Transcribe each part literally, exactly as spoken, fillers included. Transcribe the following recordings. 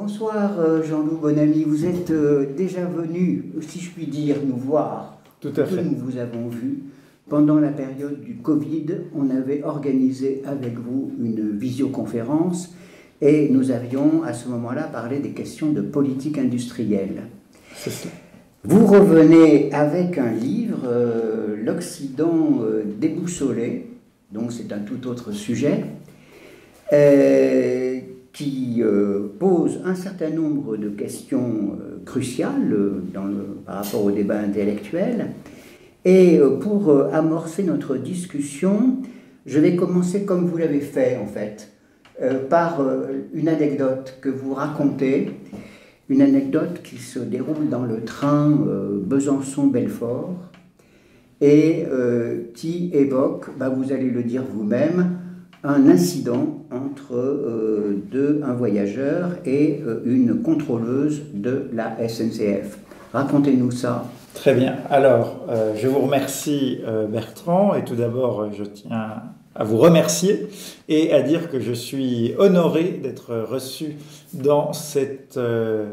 Bonsoir Jean-Loup Bonamy, vous êtes déjà venu, si je puis dire, nous voir. Tout à fait. Nous vous avons vu. Pendant la période du Covid, on avait organisé avec vous une visioconférence et nous avions à ce moment-là parlé des questions de politique industrielle. C'est ça. Vous revenez avec un livre, euh, L'Occident euh, déboussolé, donc c'est un tout autre sujet, euh, qui euh, pose un certain nombre de questions euh, cruciales euh, dans le, par rapport au débat intellectuel. Et euh, pour euh, amorcer notre discussion, je vais commencer comme vous l'avez fait en fait, euh, par euh, une anecdote que vous racontez. Une anecdote qui se déroule dans le train euh, Besançon-Belfort et euh, qui évoque, bah vous allez le dire vous-même, un incident entre euh, deux, un voyageur et euh, une contrôleuse de la S N C F. Racontez-nous ça. Très bien. Alors, euh, je vous remercie euh, Bertrand et tout d'abord, je tiens à vous remercier et à dire que je suis honoré d'être reçu dans cette euh,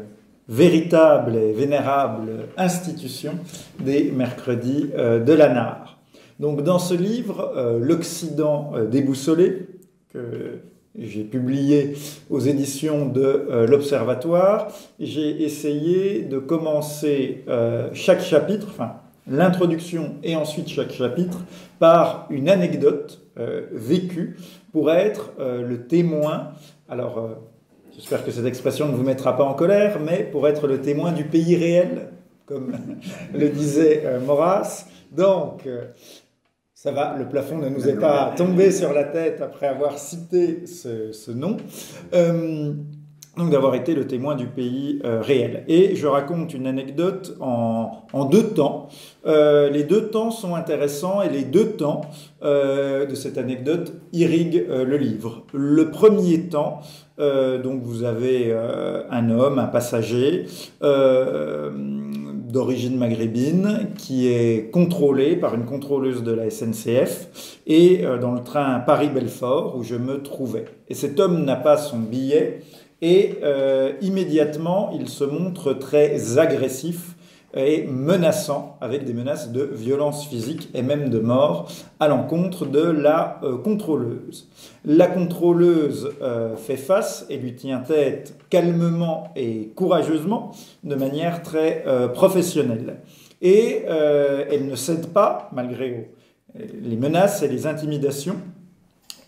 véritable et vénérable institution des mercredis euh, de la Nare. Donc dans ce livre, euh, L'Occident déboussolé, que j'ai publié aux éditions de euh, l'Observatoire, j'ai essayé de commencer euh, chaque chapitre, enfin l'introduction et ensuite chaque chapitre, par une anecdote Euh, vécu pour être euh, le témoin, alors euh, j'espère que cette expression ne vous mettra pas en colère, mais pour être le témoin du pays réel, comme le disait euh, Maurras. Donc, euh, ça va, le plafond ne nous est pas tombé sur la tête après avoir cité ce, ce nom, euh, donc d'avoir été le témoin du pays euh, réel. Et je raconte une anecdote en, en deux temps. Euh, les deux temps sont intéressants et les deux temps euh, de cette anecdote irriguent euh, le livre. Le premier temps, euh, donc vous avez euh, un homme, un passager euh, d'origine maghrébine qui est contrôlé par une contrôleuse de la S N C F et euh, dans le train Paris-Belfort où je me trouvais. Et cet homme n'a pas son billet et euh, immédiatement il se montre très agressif et menaçant, avec des menaces de violence physique et même de mort à l'encontre de la euh, contrôleuse. La contrôleuse euh, fait face et lui tient tête calmement et courageusement, de manière très euh, professionnelle. Et euh, elle ne cède pas, malgré les menaces et les intimidations.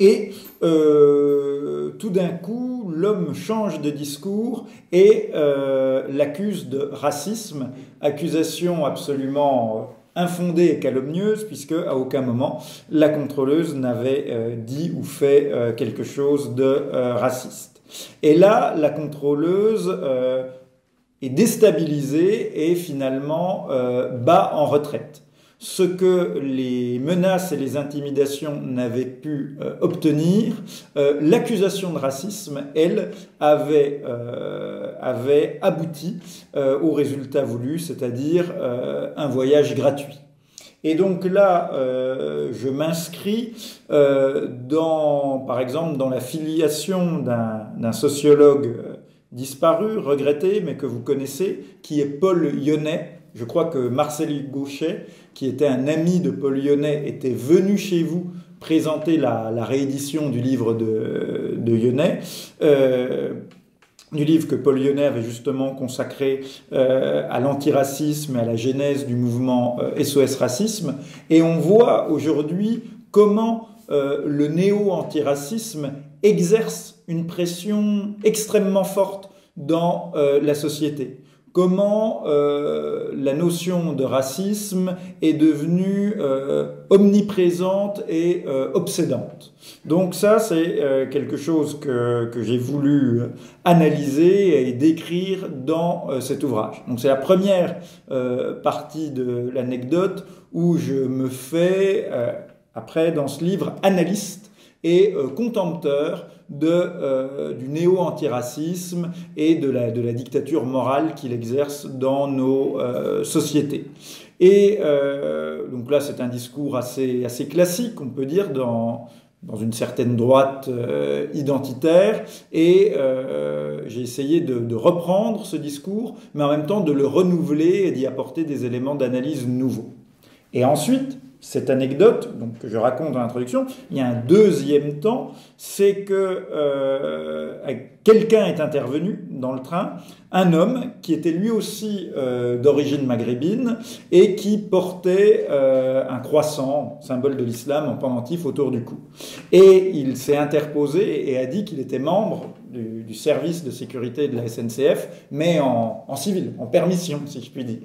Et euh, tout d'un coup, l'homme change de discours et euh, l'accuse de racisme, accusation absolument infondée et calomnieuse, puisque à aucun moment la contrôleuse n'avait euh, dit ou fait euh, quelque chose de euh, raciste. Et là, la contrôleuse euh, est déstabilisée et finalement euh, bat en retraite. Ce que les menaces et les intimidations n'avaient pu euh, obtenir, euh, l'accusation de racisme, elle, avait, euh, avait abouti euh, au résultat voulu, c'est-à-dire euh, un voyage gratuit. Et donc là, euh, je m'inscris euh, dans, par exemple, dans la filiation d'un sociologue euh, disparu, regretté, mais que vous connaissez, qui est Paul Yonnet. Je crois que Marcel Gauchet, qui était un ami de Paul Yonnet, était venu chez vous présenter la, la réédition du livre de, de Yonnet, euh, du livre que Paul Yonnet avait justement consacré euh, à l'antiracisme et à la genèse du mouvement euh, S O S Racisme. Et on voit aujourd'hui comment euh, le néo-antiracisme exerce une pression extrêmement forte dans euh, la société. Comment euh, la notion de racisme est devenue euh, omniprésente et euh, obsédante. Donc ça, c'est euh, quelque chose que, que j'ai voulu analyser et décrire dans euh, cet ouvrage. Donc c'est la première euh, partie de l'anecdote où je me fais, euh, après dans ce livre, analyste et euh, contempteur De, euh, du néo-antiracisme et de la, de la dictature morale qu'il exerce dans nos euh, sociétés. Et euh, donc là, c'est un discours assez, assez classique, on peut dire, dans, dans une certaine droite euh, identitaire, et euh, j'ai essayé de, de reprendre ce discours, mais en même temps de le renouveler et d'y apporter des éléments d'analyse nouveaux. Et ensuite, cette anecdote donc, que je raconte dans l'introduction, il y a un deuxième temps, c'est que euh, quelqu'un est intervenu dans le train, un homme qui était lui aussi euh, d'origine maghrébine et qui portait euh, un croissant, symbole de l'islam, en pendentif autour du cou. Et il s'est interposé et a dit qu'il était membre du, du service de sécurité de la S N C F, mais en, en civil, en permission, si je puis dire.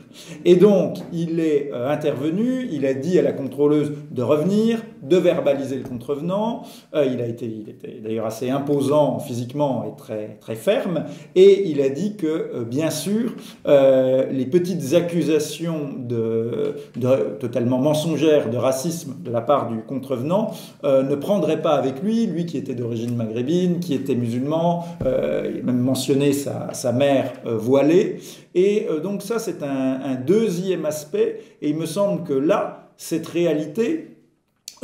Et donc, il est euh, intervenu, il a dit à la contrôleuse de revenir, de verbaliser le contrevenant. Euh, il a été, il était d'ailleurs assez imposant physiquement et très, très ferme, et il a dit que Euh, bien sûr, euh, les petites accusations de, de, totalement mensongères de racisme de la part du contrevenant euh, ne prendraient pas avec lui, lui qui était d'origine maghrébine, qui était musulman, euh, il a même mentionné sa, sa mère euh, voilée. Et euh, donc ça, c'est un, un deuxième aspect. Et il me semble que là, cette réalité...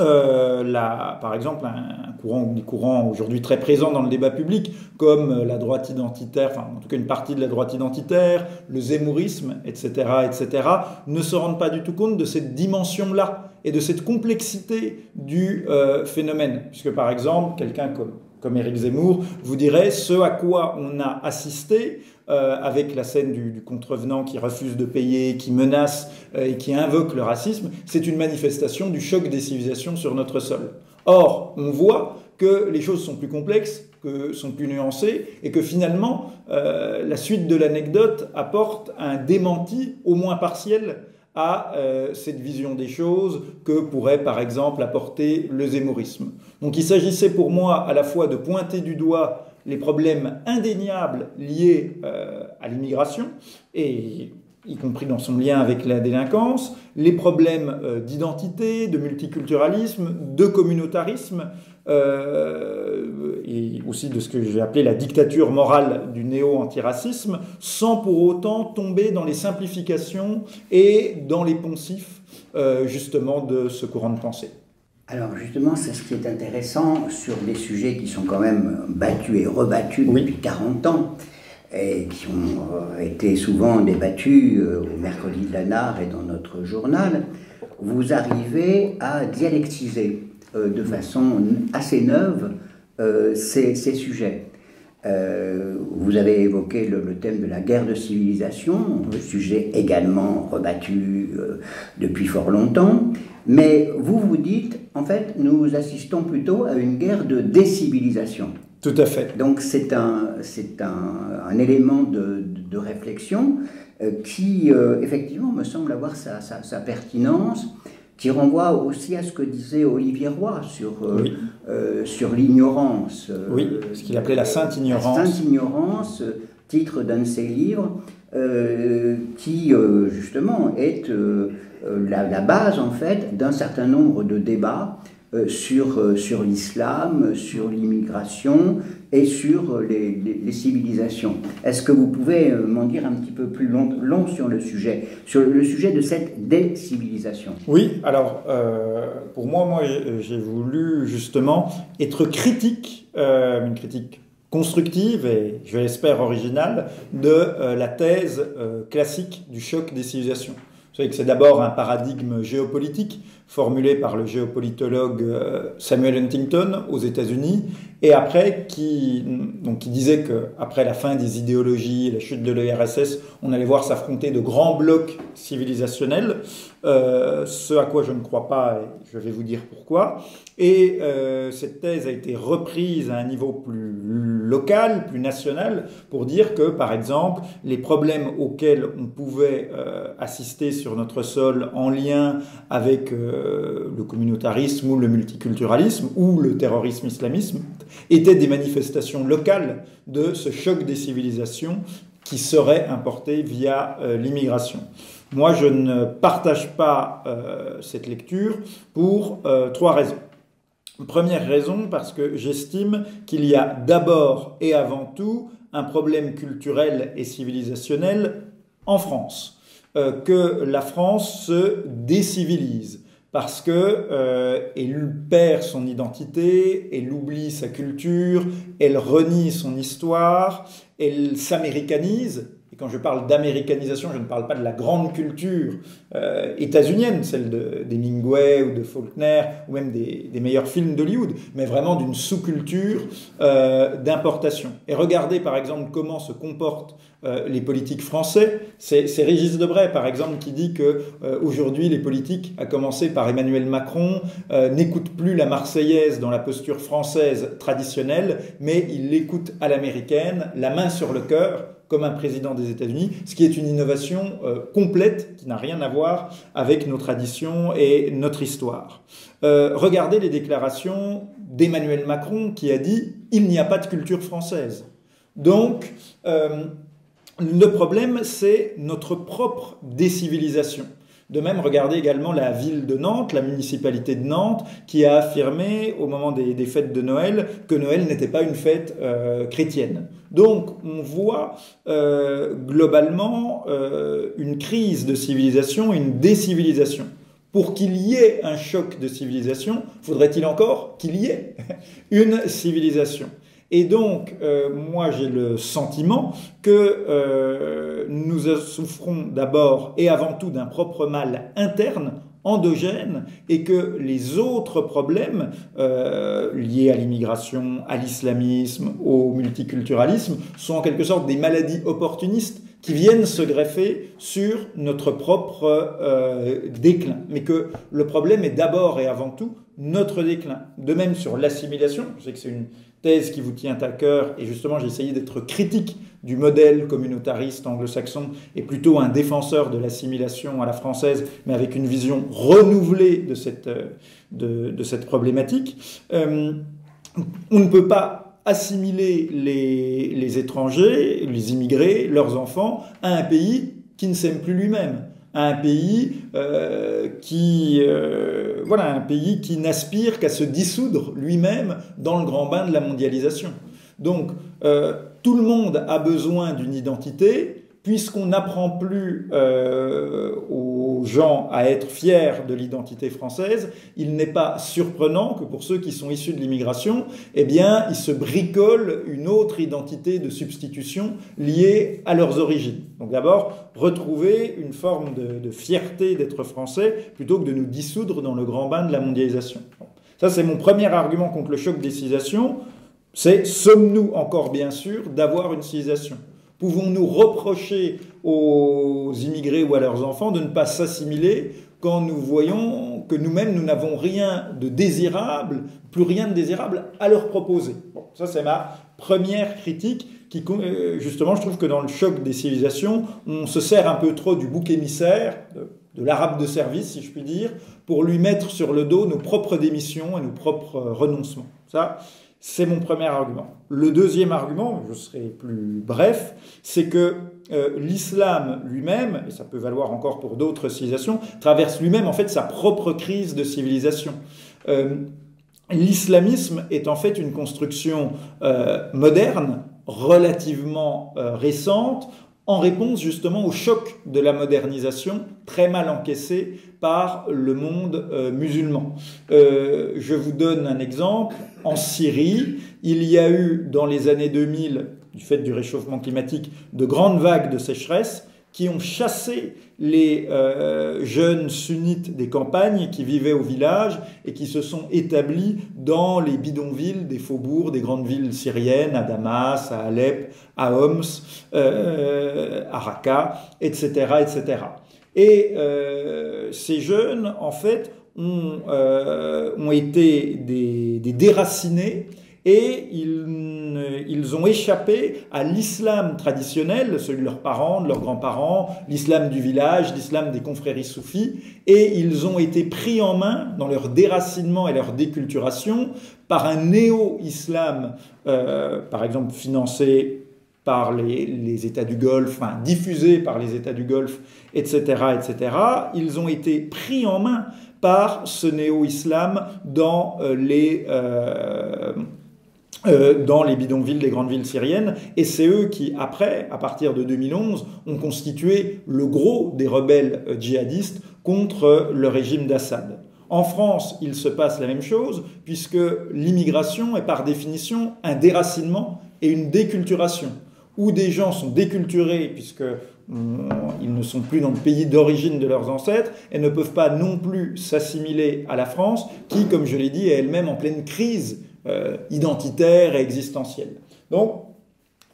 Euh, la, par exemple, un, un courant, des courants aujourd'hui très présents dans le débat public, comme la droite identitaire, enfin en tout cas une partie de la droite identitaire, le zémourisme, et cetera, et cetera, ne se rendent pas du tout compte de cette dimension-là et de cette complexité du euh, phénomène. Puisque par exemple, quelqu'un comme, comme Éric Zemmour vous dirait ce à quoi on a assisté, Euh, avec la scène du, du contrevenant qui refuse de payer, qui menace euh, et qui invoque le racisme, c'est une manifestation du choc des civilisations sur notre sol. Or, on voit que les choses sont plus complexes, que sont plus nuancées, et que finalement, euh, la suite de l'anecdote apporte un démenti, au moins partiel, à euh, cette vision des choses que pourrait par exemple apporter le zémourisme. Donc il s'agissait pour moi à la fois de pointer du doigt les problèmes indéniables liés euh, à l'immigration, et y compris dans son lien avec la délinquance, les problèmes euh, d'identité, de multiculturalisme, de communautarisme, euh, et aussi de ce que j'ai appelé la dictature morale du néo-antiracisme, sans pour autant tomber dans les simplifications et dans les poncifs, euh, justement, de ce courant de pensée. Alors justement, c'est ce qui est intéressant sur des sujets qui sont quand même battus et rebattus oui. depuis quarante ans et qui ont été souvent débattus au Mercredi de la Nare et dans notre journal. Vous arrivez à dialectiser euh, de façon assez neuve euh, ces, ces sujets. Euh, vous avez évoqué le, le thème de la guerre de civilisation, oui. sujet également rebattu euh, depuis fort longtemps, mais vous vous dites, en fait, nous assistons plutôt à une guerre de décivilisation. Tout à fait. Donc c'est un, c'est un, un élément de, de réflexion euh, qui, euh, effectivement, me semble avoir sa, sa, sa pertinence, qui renvoie aussi à ce que disait Olivier Roy sur, euh, oui. euh, sur l'ignorance. Euh, oui, ce qu'il appelait la sainte ignorance. La sainte ignorance, titre d'un de ses livres, euh, qui euh, justement est euh, la, la base en fait d'un certain nombre de débats euh, sur, euh, sur l'islam, sur l'immigration et sur les, les, les civilisations. Est-ce que vous pouvez m'en dire un petit peu plus long, long sur le sujet, sur le sujet de cette décivilisation? Oui, alors euh, pour moi, moi j'ai voulu justement être critique, euh, une critique constructive et, je l'espère, originale, de euh, la thèse euh, classique du choc des civilisations. Vous savez que c'est d'abord un paradigme géopolitique formulé par le géopolitologue Samuel Huntington aux États-Unis, et après qui, donc, qui disait qu'après la fin des idéologies, la chute de l'U R S S, on allait voir s'affronter de grands blocs civilisationnels, euh, ce à quoi je ne crois pas, et je vais vous dire pourquoi. Et euh, cette thèse a été reprise à un niveau plus local, plus national, pour dire que, par exemple, les problèmes auxquels on pouvait euh, assister sur notre sol en lien avec euh, le communautarisme ou le multiculturalisme ou le terrorisme islamiste étaient des manifestations locales de ce choc des civilisations qui serait importé via euh, l'immigration. Moi, je ne partage pas euh, cette lecture pour euh, trois raisons. Première raison, parce que j'estime qu'il y a d'abord et avant tout un problème culturel et civilisationnel en France, euh, que la France se décivilise. parce qu'elle euh, perd son identité, elle oublie sa culture, elle renie son histoire, elle s'américanise. Et quand je parle d'américanisation, je ne parle pas de la grande culture euh, états-unienne, celle de, d'Hemingway ou de Faulkner, ou même des, des meilleurs films d'Hollywood, mais vraiment d'une sous-culture euh, d'importation. Et regardez par exemple comment se comportent euh, les politiques français. C'est, c'est Régis Debray par exemple qui dit que euh, aujourd'hui les politiques, à commencer par Emmanuel Macron, euh, n'écoutent plus la Marseillaise dans la posture française traditionnelle, mais ils l'écoutent à l'américaine, la main sur le cœur, comme un président des États-Unis, ce qui est une innovation euh, complète qui n'a rien à voir avec nos traditions et notre histoire. Euh, regardez les déclarations d'Emmanuel Macron qui a dit « il n'y a pas de culture française ». Donc, euh, le problème, c'est notre propre décivilisation. De même, regardez également la ville de Nantes, la municipalité de Nantes, qui a affirmé au moment des, des fêtes de Noël que Noël n'était pas une fête euh, chrétienne. Donc on voit euh, globalement euh, une crise de civilisation, une décivilisation. Pour qu'il y ait un choc de civilisation, faudrait-il encore qu'il y ait une civilisation ? Et donc, euh, moi, j'ai le sentiment que euh, nous souffrons d'abord et avant tout d'un propre mal interne, endogène, et que les autres problèmes euh, liés à l'immigration, à l'islamisme, au multiculturalisme, sont en quelque sorte des maladies opportunistes qui viennent se greffer sur notre propre euh, déclin. Mais que le problème est d'abord et avant tout notre déclin. De même sur l'assimilation, je sais que c'est une thèse qui vous tient à cœur, et justement j'ai essayé d'être critique du modèle communautariste anglo-saxon et plutôt un défenseur de l'assimilation à la française, mais avec une vision renouvelée de cette, de, de cette problématique. Euh, on ne peut pas assimiler les, les étrangers, les immigrés, leurs enfants, à un pays qui ne s'aime plus lui-même, à un pays euh, qui, euh, voilà, un pays qui n'aspire qu'à se dissoudre lui-même dans le grand bain de la mondialisation. Donc, euh, tout le monde a besoin d'une identité, puisqu'on n'apprend plus euh, aux gens à être fiers de l'identité française, il n'est pas surprenant que pour ceux qui sont issus de l'immigration, eh bien, ils se bricolent une autre identité de substitution liée à leurs origines. Donc d'abord, retrouver une forme de, de fierté d'être français plutôt que de nous dissoudre dans le grand bain de la mondialisation. Bon. Ça, c'est mon premier argument contre le choc des civilisations. C'est « sommes-nous encore bien sûr d'avoir une civilisation ?» Pouvons-nous reprocher aux immigrés ou à leurs enfants de ne pas s'assimiler quand nous voyons que nous-mêmes, nous n'avons rien de désirable, plus rien de désirable à leur proposer? Bon, ça, c'est ma première critique qui, justement, je trouve que dans le choc des civilisations, on se sert un peu trop du bouc émissaire, de, de l'arabe de service, si je puis dire, pour lui mettre sur le dos nos propres démissions et nos propres renoncements. Ça, c'est mon premier argument. Le deuxième argument, je serai plus bref, c'est que euh, l'islam lui-même, et ça peut valoir encore pour d'autres civilisations, traverse lui-même en fait sa propre crise de civilisation. Euh, l'islamisme est en fait une construction euh, moderne, relativement euh, récente, en réponse justement au choc de la modernisation très mal encaissée par le monde euh, musulman. Euh, je vous donne un exemple. En Syrie, il y a eu dans les années deux mille, du fait du réchauffement climatique, de grandes vagues de sécheresse qui ont chassé les euh, jeunes sunnites des campagnes qui vivaient au village et qui se sont établis dans les bidonvilles des faubourgs des grandes villes syriennes, à Damas, à Alep, à Homs, euh, à Raqqa, et cetera, et cetera. Et euh, ces jeunes, en fait, ont, euh, ont été des, des déracinés. Et ils, ils ont échappé à l'islam traditionnel, celui de leurs parents, de leurs grands-parents, l'islam du village, l'islam des confréries soufis, et ils ont été pris en main dans leur déracinement et leur déculturation par un néo-islam, euh, par exemple financé par les, les États du Golfe, enfin diffusé par les États du Golfe, et cetera, et cetera. Ils ont été pris en main par ce néo-islam dans euh, les... Euh, Euh, dans les bidonvilles des grandes villes syriennes, et c'est eux qui, après, à partir de deux mille onze, ont constitué le gros des rebelles djihadistes contre le régime d'Assad. En France, il se passe la même chose, puisque l'immigration est par définition un déracinement et une déculturation, où des gens sont déculturés, puisque ils ne sont plus dans le pays d'origine de leurs ancêtres et ne peuvent pas non plus s'assimiler à la France, qui, comme je l'ai dit, est elle-même en pleine crise euh, identitaire et existentielle. Donc,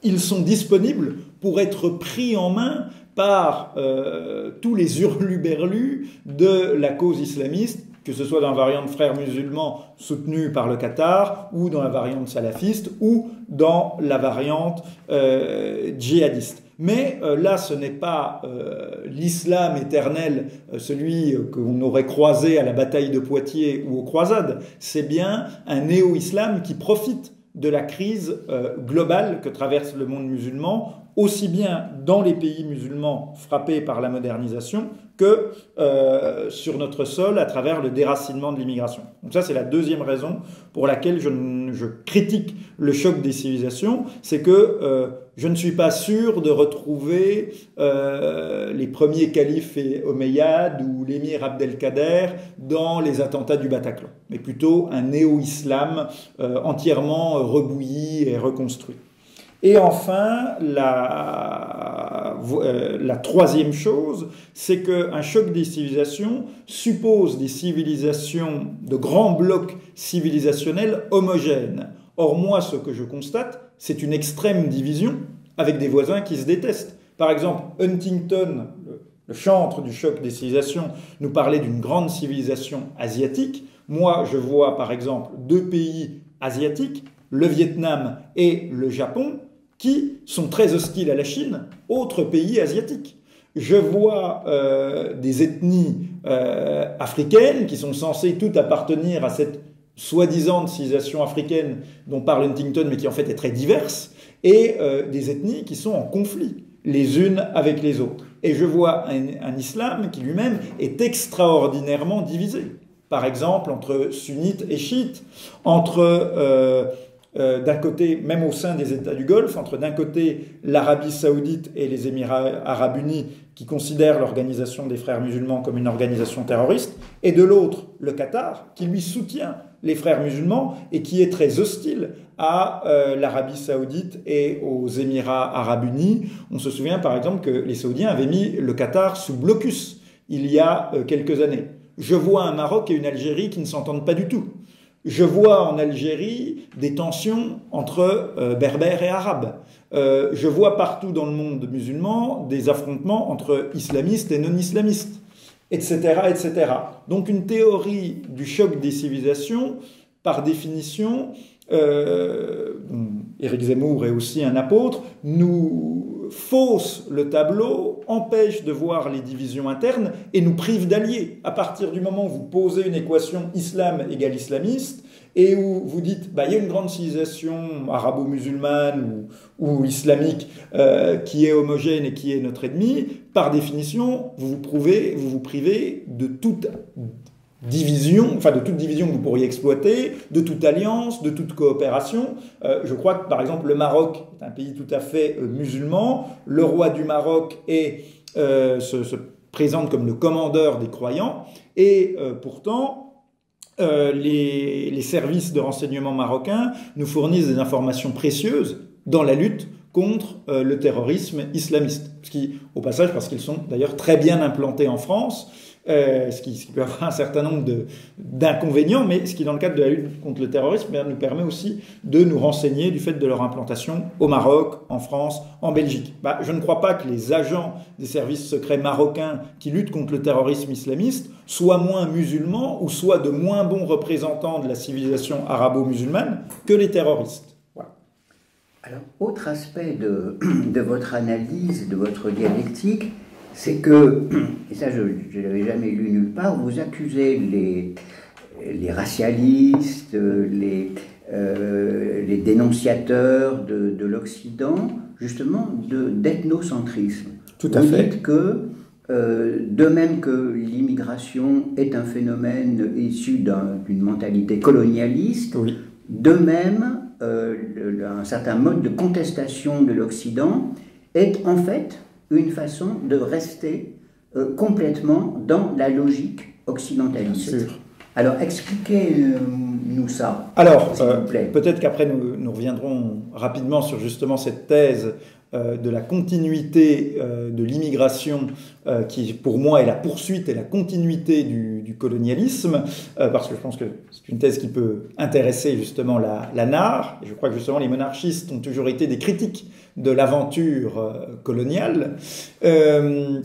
ils sont disponibles pour être pris en main par euh, tous les hurluberlus de la cause islamiste, que ce soit dans la variante frères musulmans soutenue par le Qatar, ou dans la variante salafiste, ou dans la variante euh, djihadiste. Mais euh, là, ce n'est pas euh, l'islam éternel, euh, celui euh, qu'on aurait croisé à la bataille de Poitiers ou aux croisades, c'est bien un néo-islam qui profite de la crise euh, globale que traverse le monde musulman, aussi bien dans les pays musulmans frappés par la modernisation que euh, sur notre sol à travers le déracinement de l'immigration. Donc ça, c'est la deuxième raison pour laquelle je, je critique le choc des civilisations, c'est que euh, je ne suis pas sûr de retrouver euh, les premiers califes et omeyyades ou l'émir Abdelkader dans les attentats du Bataclan, mais plutôt un néo-islam euh, entièrement rebouilli et reconstruit. Et enfin, la, euh, la troisième chose, c'est qu'un choc des civilisations suppose des civilisations, de grands blocs civilisationnels homogènes. Or, moi, ce que je constate, c'est une extrême division avec des voisins qui se détestent. Par exemple, Huntington, le, le chantre du choc des civilisations, nous parlait d'une grande civilisation asiatique. Moi, je vois, par exemple, deux pays asiatiques, le Vietnam et le Japon, qui sont très hostiles à la Chine, autre pays asiatique. Je vois euh, des ethnies euh, africaines qui sont censées toutes appartenir à cette soi-disant civilisation africaine dont parle Huntington, mais qui en fait est très diverse, et euh, des ethnies qui sont en conflit les unes avec les autres. Et je vois un, un islam qui lui-même est extraordinairement divisé. Par exemple, entre sunnites et chiites, entre... Euh, Euh, d'un côté, même au sein des États du Golfe, entre d'un côté l'Arabie saoudite et les Émirats arabes unis qui considèrent l'organisation des frères musulmans comme une organisation terroriste, et de l'autre le Qatar qui lui soutient les frères musulmans et qui est très hostile à euh, l'Arabie saoudite et aux Émirats arabes unis. On se souvient par exemple que les Saoudiens avaient mis le Qatar sous blocus il y a euh, quelques années. Je vois un Maroc et une Algérie qui ne s'entendent pas du tout. Je vois en Algérie des tensions entre euh, berbères et arabes. Euh, je vois partout dans le monde musulman des affrontements entre islamistes et non-islamistes, et cetera, et cetera. Donc une théorie du choc des civilisations, par définition, euh, Éric Zemmour est aussi un apôtre, nous fausse le tableau, empêche de voir les divisions internes et nous prive d'alliés. À partir du moment où vous posez une équation islam égale islamiste et où vous dites bah, il y a une grande civilisation arabo-musulmane ou, ou islamique euh, qui est homogène et qui est notre ennemi, par définition, vous vous, prouvez, vous, vous privez de toute division, enfin de toute division que vous pourriez exploiter, de toute alliance, de toute coopération. Euh, je crois que par exemple le Maroc est un pays tout à fait euh, musulman, le roi du Maroc est, euh, se, se présente comme le commandeur des croyants, et euh, pourtant euh, les, les services de renseignement marocains nous fournissent des informations précieuses dans la lutte contre euh, le terrorisme islamiste. Ce qui, au passage, parce qu'ils sont d'ailleurs très bien implantés en France, Euh, ce, qui, ce qui peut avoir un certain nombre d'inconvénients, mais ce qui, dans le cadre de la lutte contre le terrorisme, bien, nous permet aussi de nous renseigner du fait de leur implantation au Maroc, en France, en Belgique. Bah, je ne crois pas que les agents des services secrets marocains qui luttent contre le terrorisme islamiste soient moins musulmans ou soient de moins bons représentants de la civilisation arabo-musulmane que les terroristes. Voilà. Alors, autre aspect de, de votre analyse, de votre dialectique, c'est que, et ça je ne l'avais jamais lu nulle part, vous accusez les, les racialistes, les, euh, les dénonciateurs de, de l'Occident, justement, d'ethnocentrisme. Tout à fait. Vous dites que, euh, de même que l'immigration est un phénomène issu d'une un, mentalité colonialiste, oui, de même, euh, le, un certain mode de contestation de l'Occident est en fait une façon de rester euh, complètement dans la logique occidentaliste. Alors, expliquez-nous ça. Alors, euh, peut-être qu'après, nous, nous reviendrons rapidement sur justement cette thèse euh, de la continuité euh, de l'immigration euh, qui, pour moi, est la poursuite et la continuité du, du colonialisme, euh, parce que je pense que c'est une thèse qui peut intéresser justement la, la N A R. Et je crois que justement, les monarchistes ont toujours été des critiques de l'aventure euh, coloniale. Euh,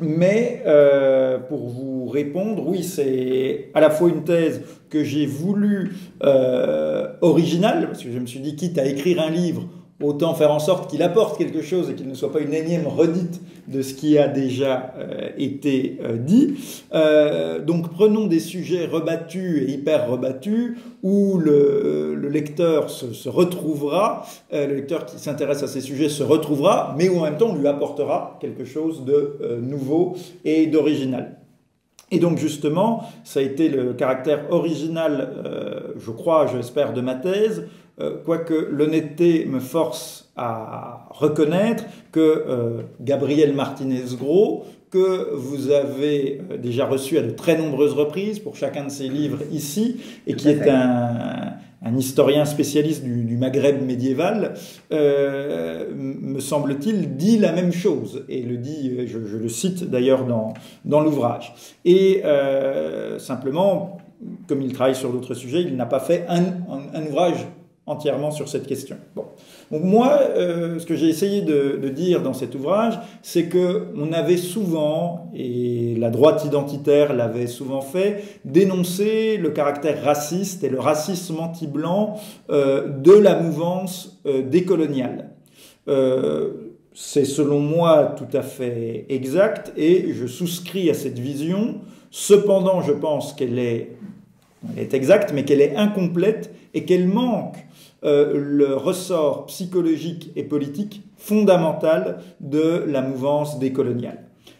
Mais euh, pour vous répondre, oui, c'est à la fois une thèse que j'ai voulu euh, originale, parce que je me suis dit, quitte à écrire un livre, autant faire en sorte qu'il apporte quelque chose et qu'il ne soit pas une énième redite de ce qui a déjà euh, été euh, dit. Euh, donc prenons des sujets rebattus et hyper rebattus où le, le lecteur se, se retrouvera, euh, le lecteur qui s'intéresse à ces sujets se retrouvera, mais où en même temps on lui apportera quelque chose de euh, nouveau et d'original. Et donc justement, ça a été le caractère original, euh, je crois, j'espère, de ma thèse, euh, quoique l'honnêteté me force à reconnaître que euh, Gabriel Martinez-Gros, que vous avez déjà reçu à de très nombreuses reprises pour chacun de ses livres ici, et qui est un, un historien spécialiste du, du Maghreb médiéval, euh, me semble-t-il, dit la même chose, et le dit, je, je le cite d'ailleurs dans, dans l'ouvrage. Et euh, simplement, comme il travaille sur d'autres sujets, il n'a pas fait un, un, un ouvrage entièrement sur cette question. Bon. Donc moi, euh, ce que j'ai essayé de, de dire dans cet ouvrage, c'est qu'on avait souvent, et la droite identitaire l'avait souvent fait, dénoncer le caractère raciste et le racisme anti-blanc euh, de la mouvance euh, décoloniale. Euh, c'est selon moi tout à fait exact, et je souscris à cette vision. Cependant, je pense qu'elle est, elle est exacte, mais qu'elle est incomplète et qu'elle manque Euh, le ressort psychologique et politique fondamental de la mouvance décoloniale.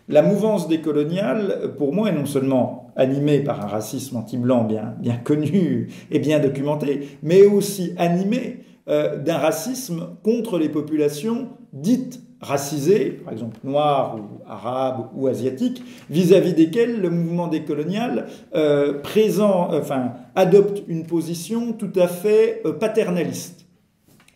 La mouvance décoloniale, pour moi, est non seulement animée par un racisme anti-blanc bien, bien connu et bien documenté, mais aussi animée euh, d'un racisme contre les populations dites racisées, par exemple noires ou arabes ou asiatiques, vis-à-vis desquelles le mouvement décolonial euh, présent, euh, enfin, adopte une position tout à fait euh, paternaliste.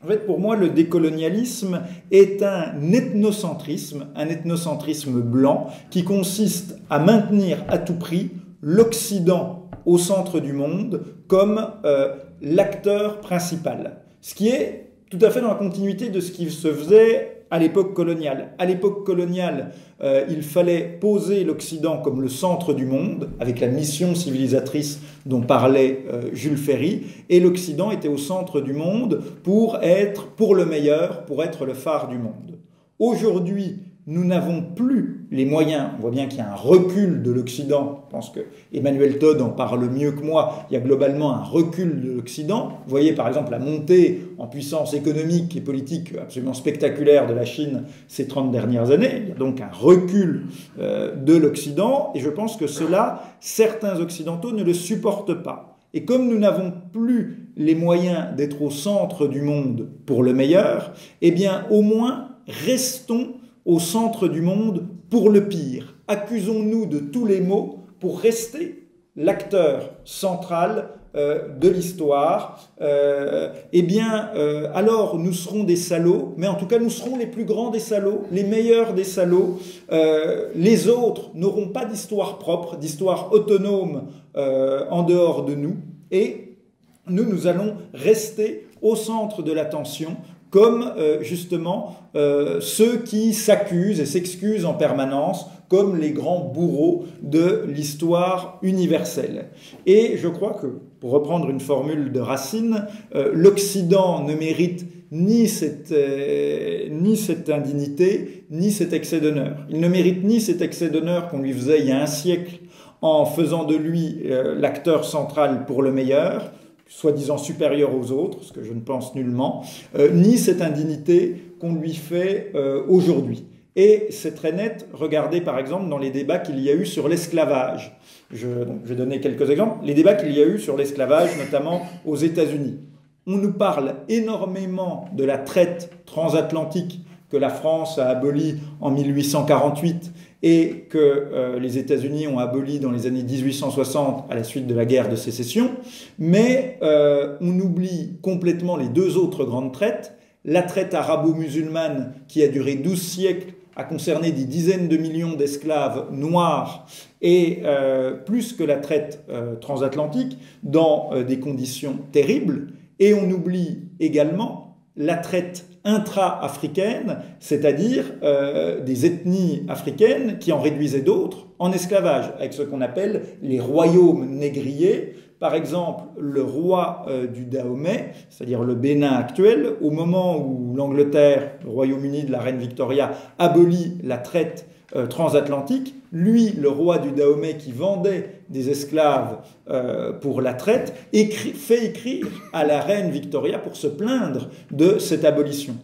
En fait, pour moi, le décolonialisme est un ethnocentrisme, un ethnocentrisme blanc qui consiste à maintenir à tout prix l'Occident au centre du monde comme euh, l'acteur principal, ce qui est tout à fait dans la continuité de ce qui se faisait à l'époque coloniale. À l'époque coloniale, euh, il fallait poser l'Occident comme le centre du monde, avec la mission civilisatrice dont parlait euh, Jules Ferry, et l'Occident était au centre du monde pour être, pour le meilleur, pour être le phare du monde. Aujourd'hui, nous n'avons plus les moyens. On voit bien qu'il y a un recul de l'Occident. Je pense que Emmanuel Todd en parle mieux que moi. Il y a globalement un recul de l'Occident. Vous voyez par exemple la montée en puissance économique et politique absolument spectaculaire de la Chine ces trente dernières années. Il y a donc un recul euh, de l'Occident. Et je pense que cela, certains Occidentaux ne le supportent pas. Et comme nous n'avons plus les moyens d'être au centre du monde pour le meilleur, eh bien au moins restons au centre du monde pour le pire. Accusons-nous de tous les maux pour rester l'acteur central euh, de l'histoire. Euh, eh bien, euh, alors nous serons des salauds, mais en tout cas nous serons les plus grands des salauds, les meilleurs des salauds. Euh, les autres n'auront pas d'histoire propre, d'histoire autonome euh, en dehors de nous, et nous, nous allons rester au centre de l'attention, comme euh, justement euh, ceux qui s'accusent et s'excusent en permanence comme les grands bourreaux de l'histoire universelle. Et je crois que, pour reprendre une formule de Racine, euh, l'Occident ne mérite ni cette, euh, ni cette indignité, ni cet excès d'honneur. Il ne mérite ni cet excès d'honneur qu'on lui faisait il y a un siècle en faisant de lui euh, l'acteur central pour le meilleur, soi-disant supérieur aux autres, ce que je ne pense nullement, euh, ni cette indignité qu'on lui fait euh, aujourd'hui. Et c'est très net, regardez par exemple dans les débats qu'il y a eu sur l'esclavage. Je, donc, je vais donner quelques exemples. Les débats qu'il y a eu sur l'esclavage, notamment aux États-Unis. On nous parle énormément de la traite transatlantique que la France a abolie en mille huit cent quarante-huit et que euh, les États-Unis ont aboli dans les années mille huit cent soixante à la suite de la guerre de sécession, mais euh, on oublie complètement les deux autres grandes traites, la traite arabo-musulmane qui a duré douze siècles, a concerné des dizaines de millions d'esclaves noirs et euh, plus que la traite euh, transatlantique dans euh, des conditions terribles. Et on oublie également la traite intra-africaine, c'est-à-dire euh, des ethnies africaines qui en réduisaient d'autres en esclavage, avec ce qu'on appelle les royaumes négriers. Par exemple, le roi euh, du Dahomey, c'est-à-dire le Bénin actuel, au moment où l'Angleterre, le Royaume-Uni de la reine Victoria, abolit la traite euh, transatlantique, lui, le roi du Dahomey qui vendait des esclaves euh, pour la traite, écrit, fait écrire à la reine Victoria pour se plaindre de cette abolition.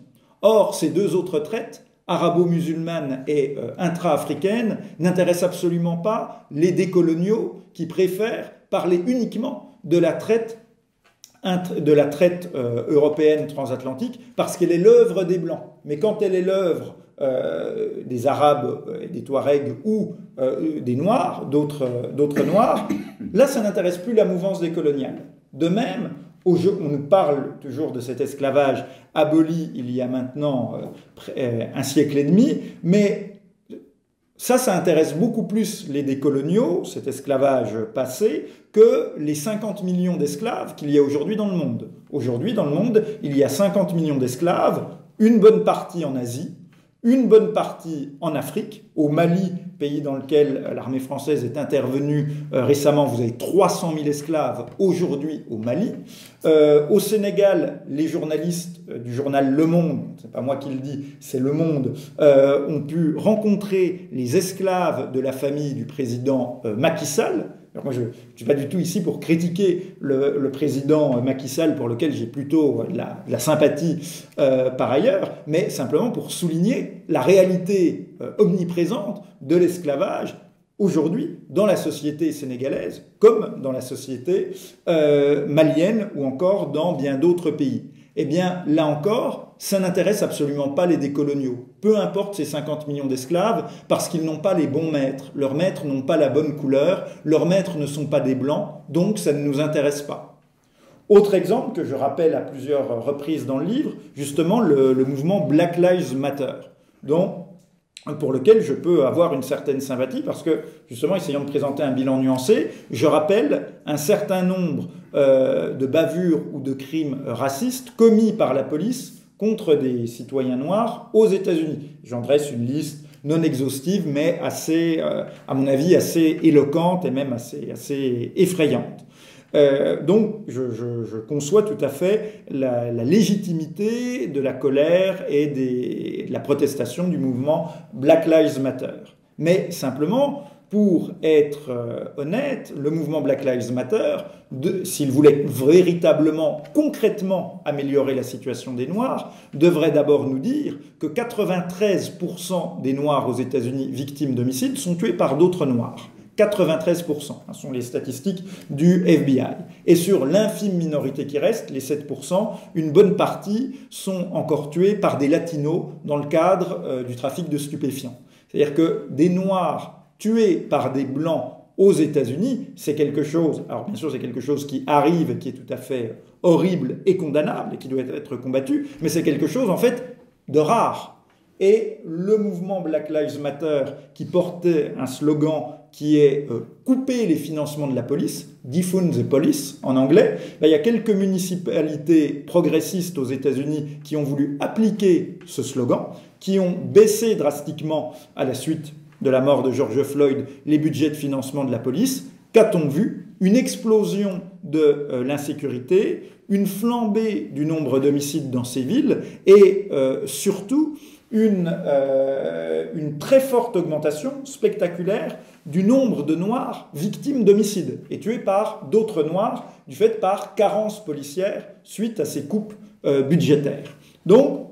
Or, ces deux autres traites, arabo-musulmane et euh, intra-africaine, n'intéressent absolument pas les décoloniaux qui préfèrent parler uniquement de la traite, de la traite euh, européenne transatlantique parce qu'elle est l'œuvre des Blancs. Mais quand elle est l'œuvre euh, des Arabes, euh, des Touaregs ou euh, des Noirs, d'autres euh, Noirs, là, ça n'intéresse plus la mouvance décoloniale. De même, au jeu, on nous parle toujours de cet esclavage aboli il y a maintenant euh, un siècle et demi, mais ça, ça intéresse beaucoup plus les décoloniaux, cet esclavage passé, que les cinquante millions d'esclaves qu'il y a aujourd'hui dans le monde. Aujourd'hui, dans le monde, il y a cinquante millions d'esclaves, une bonne partie en Asie, une bonne partie en Afrique, au Mali, pays dans lequel l'armée française est intervenue euh, récemment, vous avez trois cent mille esclaves aujourd'hui au Mali. Euh, au Sénégal, les journalistes euh, du journal Le Monde, c'est pas moi qui le dis, c'est Le Monde, euh, ont pu rencontrer les esclaves de la famille du président euh, Macky Sall. Alors moi, je ne suis pas du tout ici pour critiquer le, le président Macky Sall, pour lequel j'ai plutôt de la, de la sympathie euh, par ailleurs, mais simplement pour souligner la réalité euh, omniprésente de l'esclavage aujourd'hui dans la société sénégalaise, comme dans la société euh, malienne ou encore dans bien d'autres pays. Eh bien, là encore, ça n'intéresse absolument pas les décoloniaux. Peu importe ces cinquante millions d'esclaves, parce qu'ils n'ont pas les bons maîtres. Leurs maîtres n'ont pas la bonne couleur, leurs maîtres ne sont pas des blancs, donc ça ne nous intéresse pas. Autre exemple que je rappelle à plusieurs reprises dans le livre, justement le, le mouvement Black Lives Matter, dont, pour lequel je peux avoir une certaine sympathie, parce que, justement, essayant de présenter un bilan nuancé, je rappelle un certain nombre euh, de bavures ou de crimes racistes commis par la police contre des citoyens noirs aux États-Unis. J'en dresse une liste non exhaustive, mais assez, euh, à mon avis, assez éloquente et même assez, assez effrayante. Euh, donc, je, je, je conçois tout à fait la, la légitimité de la colère et des, de la protestation du mouvement Black Lives Matter. Mais simplement, pour être euh, honnête, le mouvement Black Lives Matter, s'il voulait véritablement, concrètement améliorer la situation des Noirs, devrait d'abord nous dire que quatre-vingt-treize pour cent des Noirs aux États-Unis victimes d'homicides sont tués par d'autres Noirs. quatre-vingt-treize pour cent, hein, sont les statistiques du F B I. Et sur l'infime minorité qui reste, les sept pour cent, une bonne partie sont encore tués par des Latinos dans le cadre euh, du trafic de stupéfiants. C'est-à-dire que des Noirs tués par des Blancs aux États-Unis, c'est quelque chose, alors bien sûr c'est quelque chose qui arrive, qui est tout à fait horrible et condamnable et qui doit être combattu, mais c'est quelque chose en fait de rare. Et le mouvement Black Lives Matter, qui portait un slogan qui est euh, « couper les financements de la police », « defund the police » en anglais, ben, il y a quelques municipalités progressistes aux États-Unis qui ont voulu appliquer ce slogan, qui ont baissé drastiquement, à la suite de la mort de George Floyd, les budgets de financement de la police. Qu'a-t-on vu? Une explosion de euh, l'insécurité, une flambée du nombre d'homicides dans ces villes et euh, surtout Une, euh, une très forte augmentation spectaculaire du nombre de Noirs victimes d'homicides et tués par d'autres Noirs du fait par carence policière suite à ces coupes euh, budgétaires. Donc,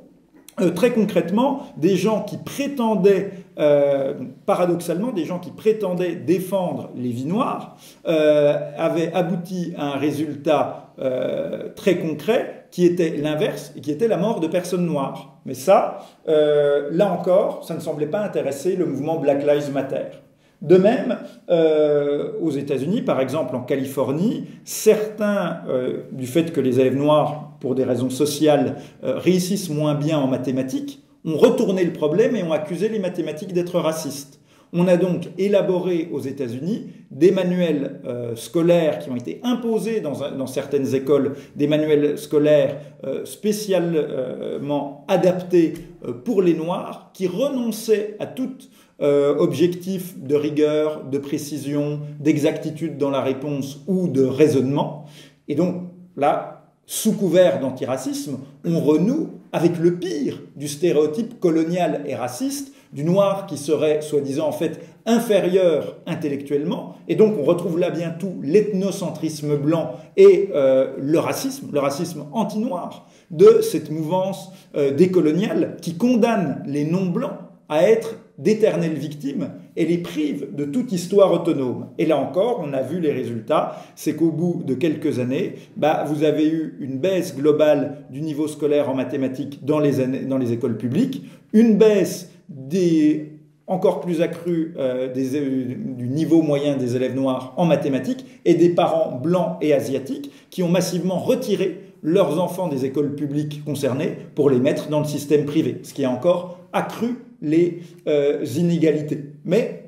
euh, très concrètement, des gens qui prétendaient, euh, paradoxalement, des gens qui prétendaient défendre les vies noires euh, avaient abouti à un résultat euh, très concret qui était l'inverse et qui était la mort de personnes noires. Mais ça, euh, là encore, ça ne semblait pas intéresser le mouvement Black Lives Matter. De même, euh, aux États-Unis, par exemple en Californie, certains, euh, du fait que les élèves noirs, pour des raisons sociales, euh, réussissent moins bien en mathématiques, ont retourné le problème et ont accusé les mathématiques d'être racistes. On a donc élaboré aux États-Unis des manuels euh, scolaires qui ont été imposés dans, dans certaines écoles, des manuels scolaires euh, spécialement adaptés euh, pour les Noirs, qui renonçaient à tout euh, objectif de rigueur, de précision, d'exactitude dans la réponse ou de raisonnement. Et donc là, sous couvert d'antiracisme, on renoue avec le pire du stéréotype colonial et raciste, du noir qui serait soi-disant en fait inférieur intellectuellement. Et donc on retrouve là bientôt l'ethnocentrisme blanc et euh, le racisme, le racisme anti-noir de cette mouvance euh, décoloniale qui condamne les non-blancs à être d'éternelles victimes et les prive de toute histoire autonome. Et là encore, on a vu les résultats, c'est qu'au bout de quelques années, bah, vous avez eu une baisse globale du niveau scolaire en mathématiques dans les, années, dans les écoles publiques, une baisse des, encore plus accrue euh, des, euh, du niveau moyen des élèves noirs en mathématiques et des parents blancs et asiatiques qui ont massivement retiré leurs enfants des écoles publiques concernées pour les mettre dans le système privé, ce qui a encore accru les euh, inégalités. Mais,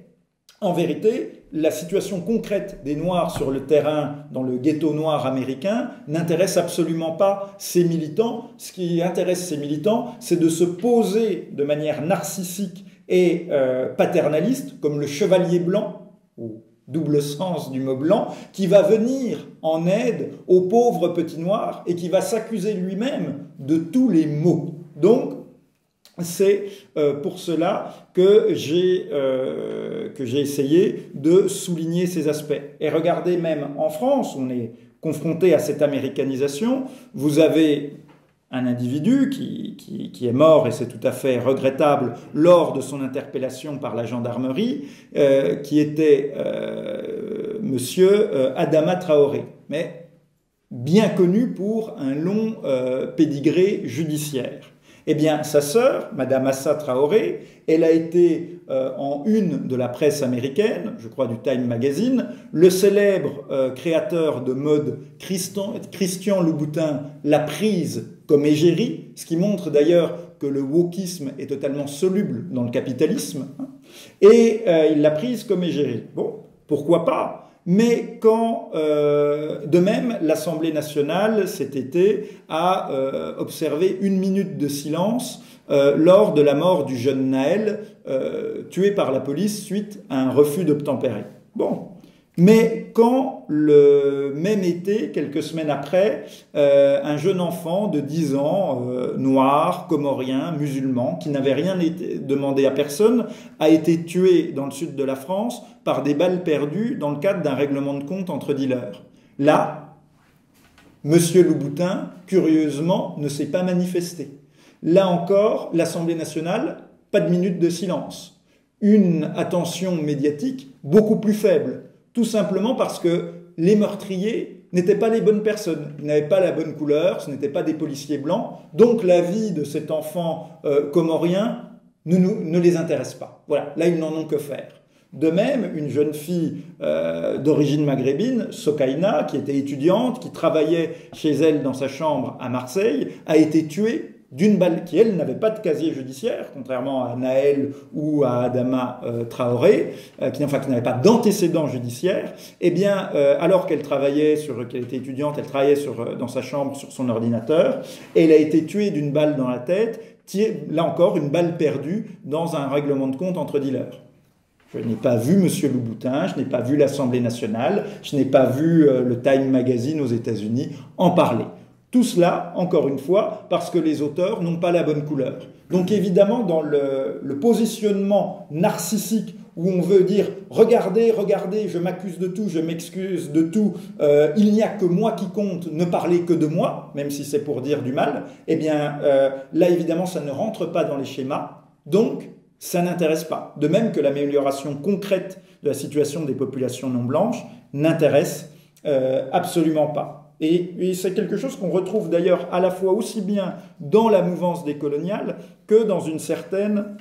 en vérité, la situation concrète des Noirs sur le terrain, dans le ghetto noir américain, n'intéresse absolument pas ces militants. Ce qui intéresse ces militants, c'est de se poser de manière narcissique et euh, paternaliste, comme le chevalier blanc, ou double sens du mot blanc, qui va venir en aide aux pauvres petits Noirs et qui va s'accuser lui-même de tous les maux. Donc, c'est pour cela que j'ai euh, que j'ai essayé de souligner ces aspects. Et regardez, même en France, on est confronté à cette américanisation. Vous avez un individu qui, qui, qui est mort, et c'est tout à fait regrettable, lors de son interpellation par la gendarmerie, euh, qui était euh, monsieur euh, Adama Traoré, mais bien connu pour un long euh, pédigré judiciaire. Eh bien, sa sœur, Madame Assa Traoré, elle a été euh, en une de la presse américaine, je crois du Time Magazine. Le célèbre euh, créateur de mode Christian, Christian Louboutin l'a prise comme égérie, ce qui montre d'ailleurs que le wokisme est totalement soluble dans le capitalisme. Hein, et euh, il l'a prise comme égérie. Bon, pourquoi pas ? Mais quand, euh, de même, l'Assemblée nationale, cet été, a euh, observé une minute de silence euh, lors de la mort du jeune Naël, euh, tué par la police suite à un refus d'obtempérer. Bon. Mais quand, le même été, quelques semaines après, euh, un jeune enfant de dix ans, euh, noir, comorien, musulman, qui n'avait rien été demandé à personne, a été tué dans le sud de la France par des balles perdues dans le cadre d'un règlement de compte entre dealers. Là, monsieur Louboutin, curieusement, ne s'est pas manifesté. Là encore, l'Assemblée nationale, pas de minute de silence. Une attention médiatique beaucoup plus faible. Tout simplement parce que les meurtriers n'étaient pas les bonnes personnes. Ils n'avaient pas la bonne couleur, ce n'étaient pas des policiers blancs. Donc la vie de cet enfant euh, comorien ne, nous, ne les intéresse pas. Voilà, là ils n'en ont que faire. De même, une jeune fille euh, d'origine maghrébine, Sokaina, qui était étudiante, qui travaillait chez elle dans sa chambre à Marseille, a été tuée d'une balle qui, elle, n'avait pas de casier judiciaire, contrairement à Naël ou à Adama euh, Traoré, euh, qui, enfin, qui n'avait pas d'antécédent judiciaire. Eh bien, euh, alors qu'elle travaillait, sur, qu'elle était étudiante, elle travaillait sur, dans sa chambre sur son ordinateur, et elle a été tuée d'une balle dans la tête, là encore, une balle perdue dans un règlement de compte entre dealers. Je n'ai pas vu monsieur Louboutin, je n'ai pas vu l'Assemblée nationale, je n'ai pas vu euh, le Time Magazine aux États-Unis en parler. Tout cela, encore une fois, parce que les auteurs n'ont pas la bonne couleur. Donc évidemment, dans le, le positionnement narcissique où on veut dire « Regardez, regardez, je m'accuse de tout, je m'excuse de tout, euh, il n'y a que moi qui compte, ne parlez que de moi », même si c'est pour dire du mal, eh bien euh, là, évidemment, ça ne rentre pas dans les schémas, donc ça n'intéresse pas. De même que l'amélioration concrète de la situation des populations non blanches n'intéresse euh, absolument pas. Et, et c'est quelque chose qu'on retrouve d'ailleurs à la fois aussi bien dans la mouvance décoloniale que dans une certaine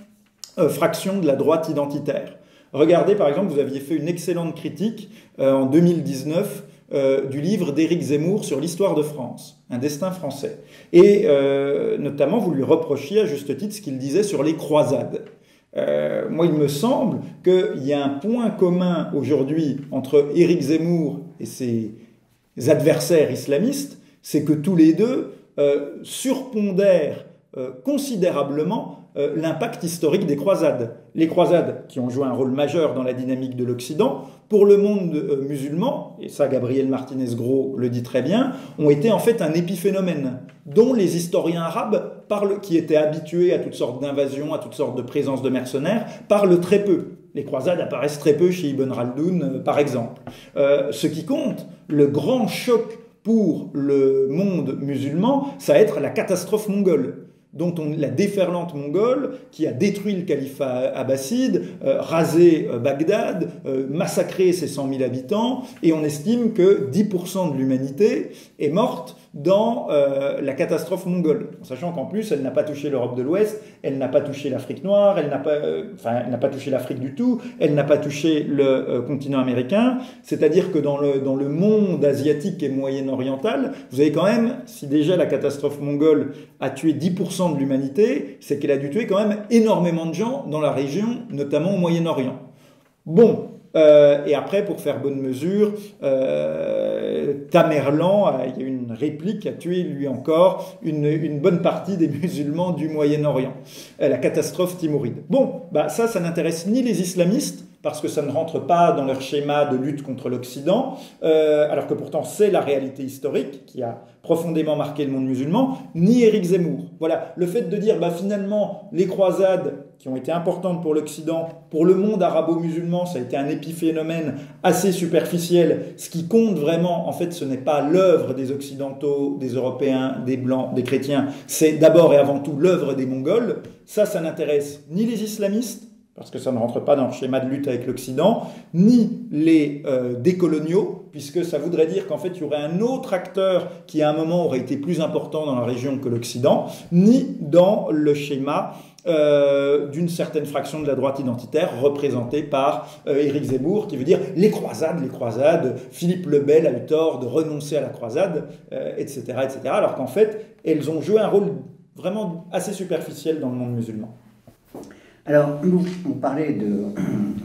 euh, fraction de la droite identitaire. Regardez, par exemple, vous aviez fait une excellente critique euh, en deux mille dix-neuf euh, du livre d'Éric Zemmour sur l'histoire de France, Un destin français. Et euh, notamment, vous lui reprochiez à juste titre ce qu'il disait sur les croisades. Euh, moi, il me semble qu'il y a un point commun aujourd'hui entre Éric Zemmour et ses adversaires islamistes, c'est que tous les deux euh, surpondèrent euh, considérablement Euh, l'impact historique des croisades. Les croisades qui ont joué un rôle majeur dans la dynamique de l'Occident, pour le monde euh, musulman, et ça Gabriel Martinez-Gros le dit très bien, ont été en fait un épiphénomène dont les historiens arabes parlent, qui étaient habitués à toutes sortes d'invasions, à toutes sortes de présences de mercenaires, parlent très peu. Les croisades apparaissent très peu chez Ibn Khaldoun, euh, par exemple. Euh, ce qui compte, le grand choc pour le monde musulman, ça va être la catastrophe mongole. Dont on, la déferlante mongole qui a détruit le califat abbasside, euh, rasé euh, Bagdad, euh, massacré ses cent mille habitants, et on estime que dix pour cent de l'humanité est morte dans euh, la catastrophe mongole, en sachant qu'en plus elle n'a pas touché l'Europe de l'Ouest, elle n'a pas touché l'Afrique noire, elle n'a pas, euh, enfin, elle n'a pas touché l'Afrique du tout, elle n'a pas touché le euh, continent américain, c'est-à-dire que dans le, dans le monde asiatique et moyen-oriental, vous avez quand même, si déjà la catastrophe mongole a tué dix pour cent de l'humanité, c'est qu'elle a dû tuer quand même énormément de gens dans la région, notamment au Moyen-Orient. Bon. Euh, et après, pour faire bonne mesure, euh, Tamerlan, a, il y a une réplique, a tué lui encore une, une bonne partie des musulmans du Moyen-Orient. Euh, la catastrophe timouride. Bon, bah ça, ça n'intéresse ni les islamistes, parce que ça ne rentre pas dans leur schéma de lutte contre l'Occident, euh, alors que pourtant c'est la réalité historique qui a profondément marqué le monde musulman, ni Éric Zemmour. Voilà, le fait de dire, bah, finalement, les croisades qui ont été importantes pour l'Occident, pour le monde arabo-musulman, ça a été un épiphénomène assez superficiel. Ce qui compte vraiment, en fait, ce n'est pas l'œuvre des Occidentaux, des Européens, des Blancs, des chrétiens, c'est d'abord et avant tout l'œuvre des Mongols. Ça, ça n'intéresse ni les islamistes, parce que ça ne rentre pas dans le schéma de lutte avec l'Occident, ni les euh, décoloniaux, puisque ça voudrait dire qu'en fait, il y aurait un autre acteur qui, à un moment, aurait été plus important dans la région que l'Occident, ni dans le schéma euh, d'une certaine fraction de la droite identitaire représentée par euh, Éric Zemmour, qui veut dire les croisades, les croisades, Philippe le Bel a eu tort de renoncer à la croisade, euh, et cetera, et cetera, alors qu'en fait, elles ont joué un rôle vraiment assez superficiel dans le monde musulman. Alors, on parlait de,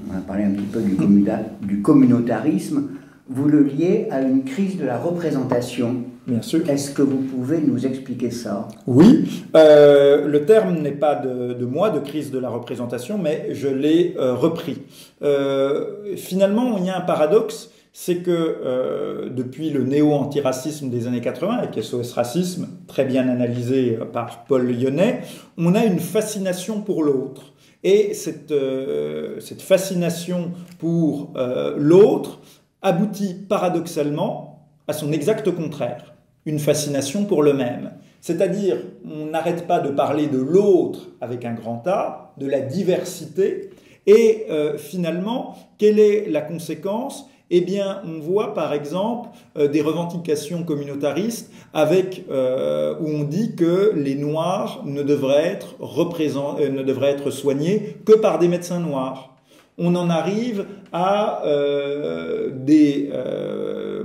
on a parlé un petit peu du, commuda, du communautarisme. Vous le liez à une crise de la représentation. Bien sûr. Est-ce que vous pouvez nous expliquer ça? Oui. Euh, le terme n'est pas de, de moi, de crise de la représentation, mais je l'ai euh, repris. Euh, finalement, il y a un paradoxe. C'est que euh, depuis le néo-antiracisme des années quatre-vingt, avec S O S Racisme, très bien analysé par Paul Lyonnais, on a une fascination pour l'autre. Et cette, euh, cette fascination pour euh, l'autre aboutit paradoxalement à son exact contraire, une fascination pour le même. C'est-à-dire, on n'arrête pas de parler de l'autre avec un grand A, de la diversité, et euh, finalement, quelle est la conséquence ? Eh bien, on voit par exemple euh, des revendications communautaristes avec, euh, où on dit que les Noirs ne devraient être représent... euh, ne devraient être soignés que par des médecins noirs. On en arrive à euh, des, euh,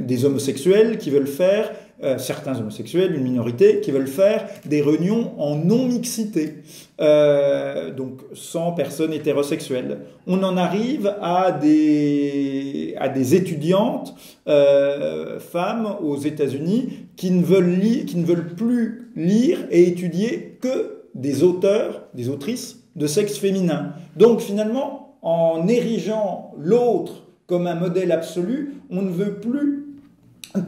des homosexuels qui veulent faire, euh, certains homosexuels, une minorité, qui veulent faire des réunions en non-mixité, euh, donc sans personnes hétérosexuelles. On en arrive à des, à des étudiantes, euh, femmes aux États-Unis qui ne veulent lire, qui ne veulent plus lire et étudier que des auteurs, des autrices de sexe féminin. Donc finalement, en érigeant l'autre comme un modèle absolu, on ne veut plus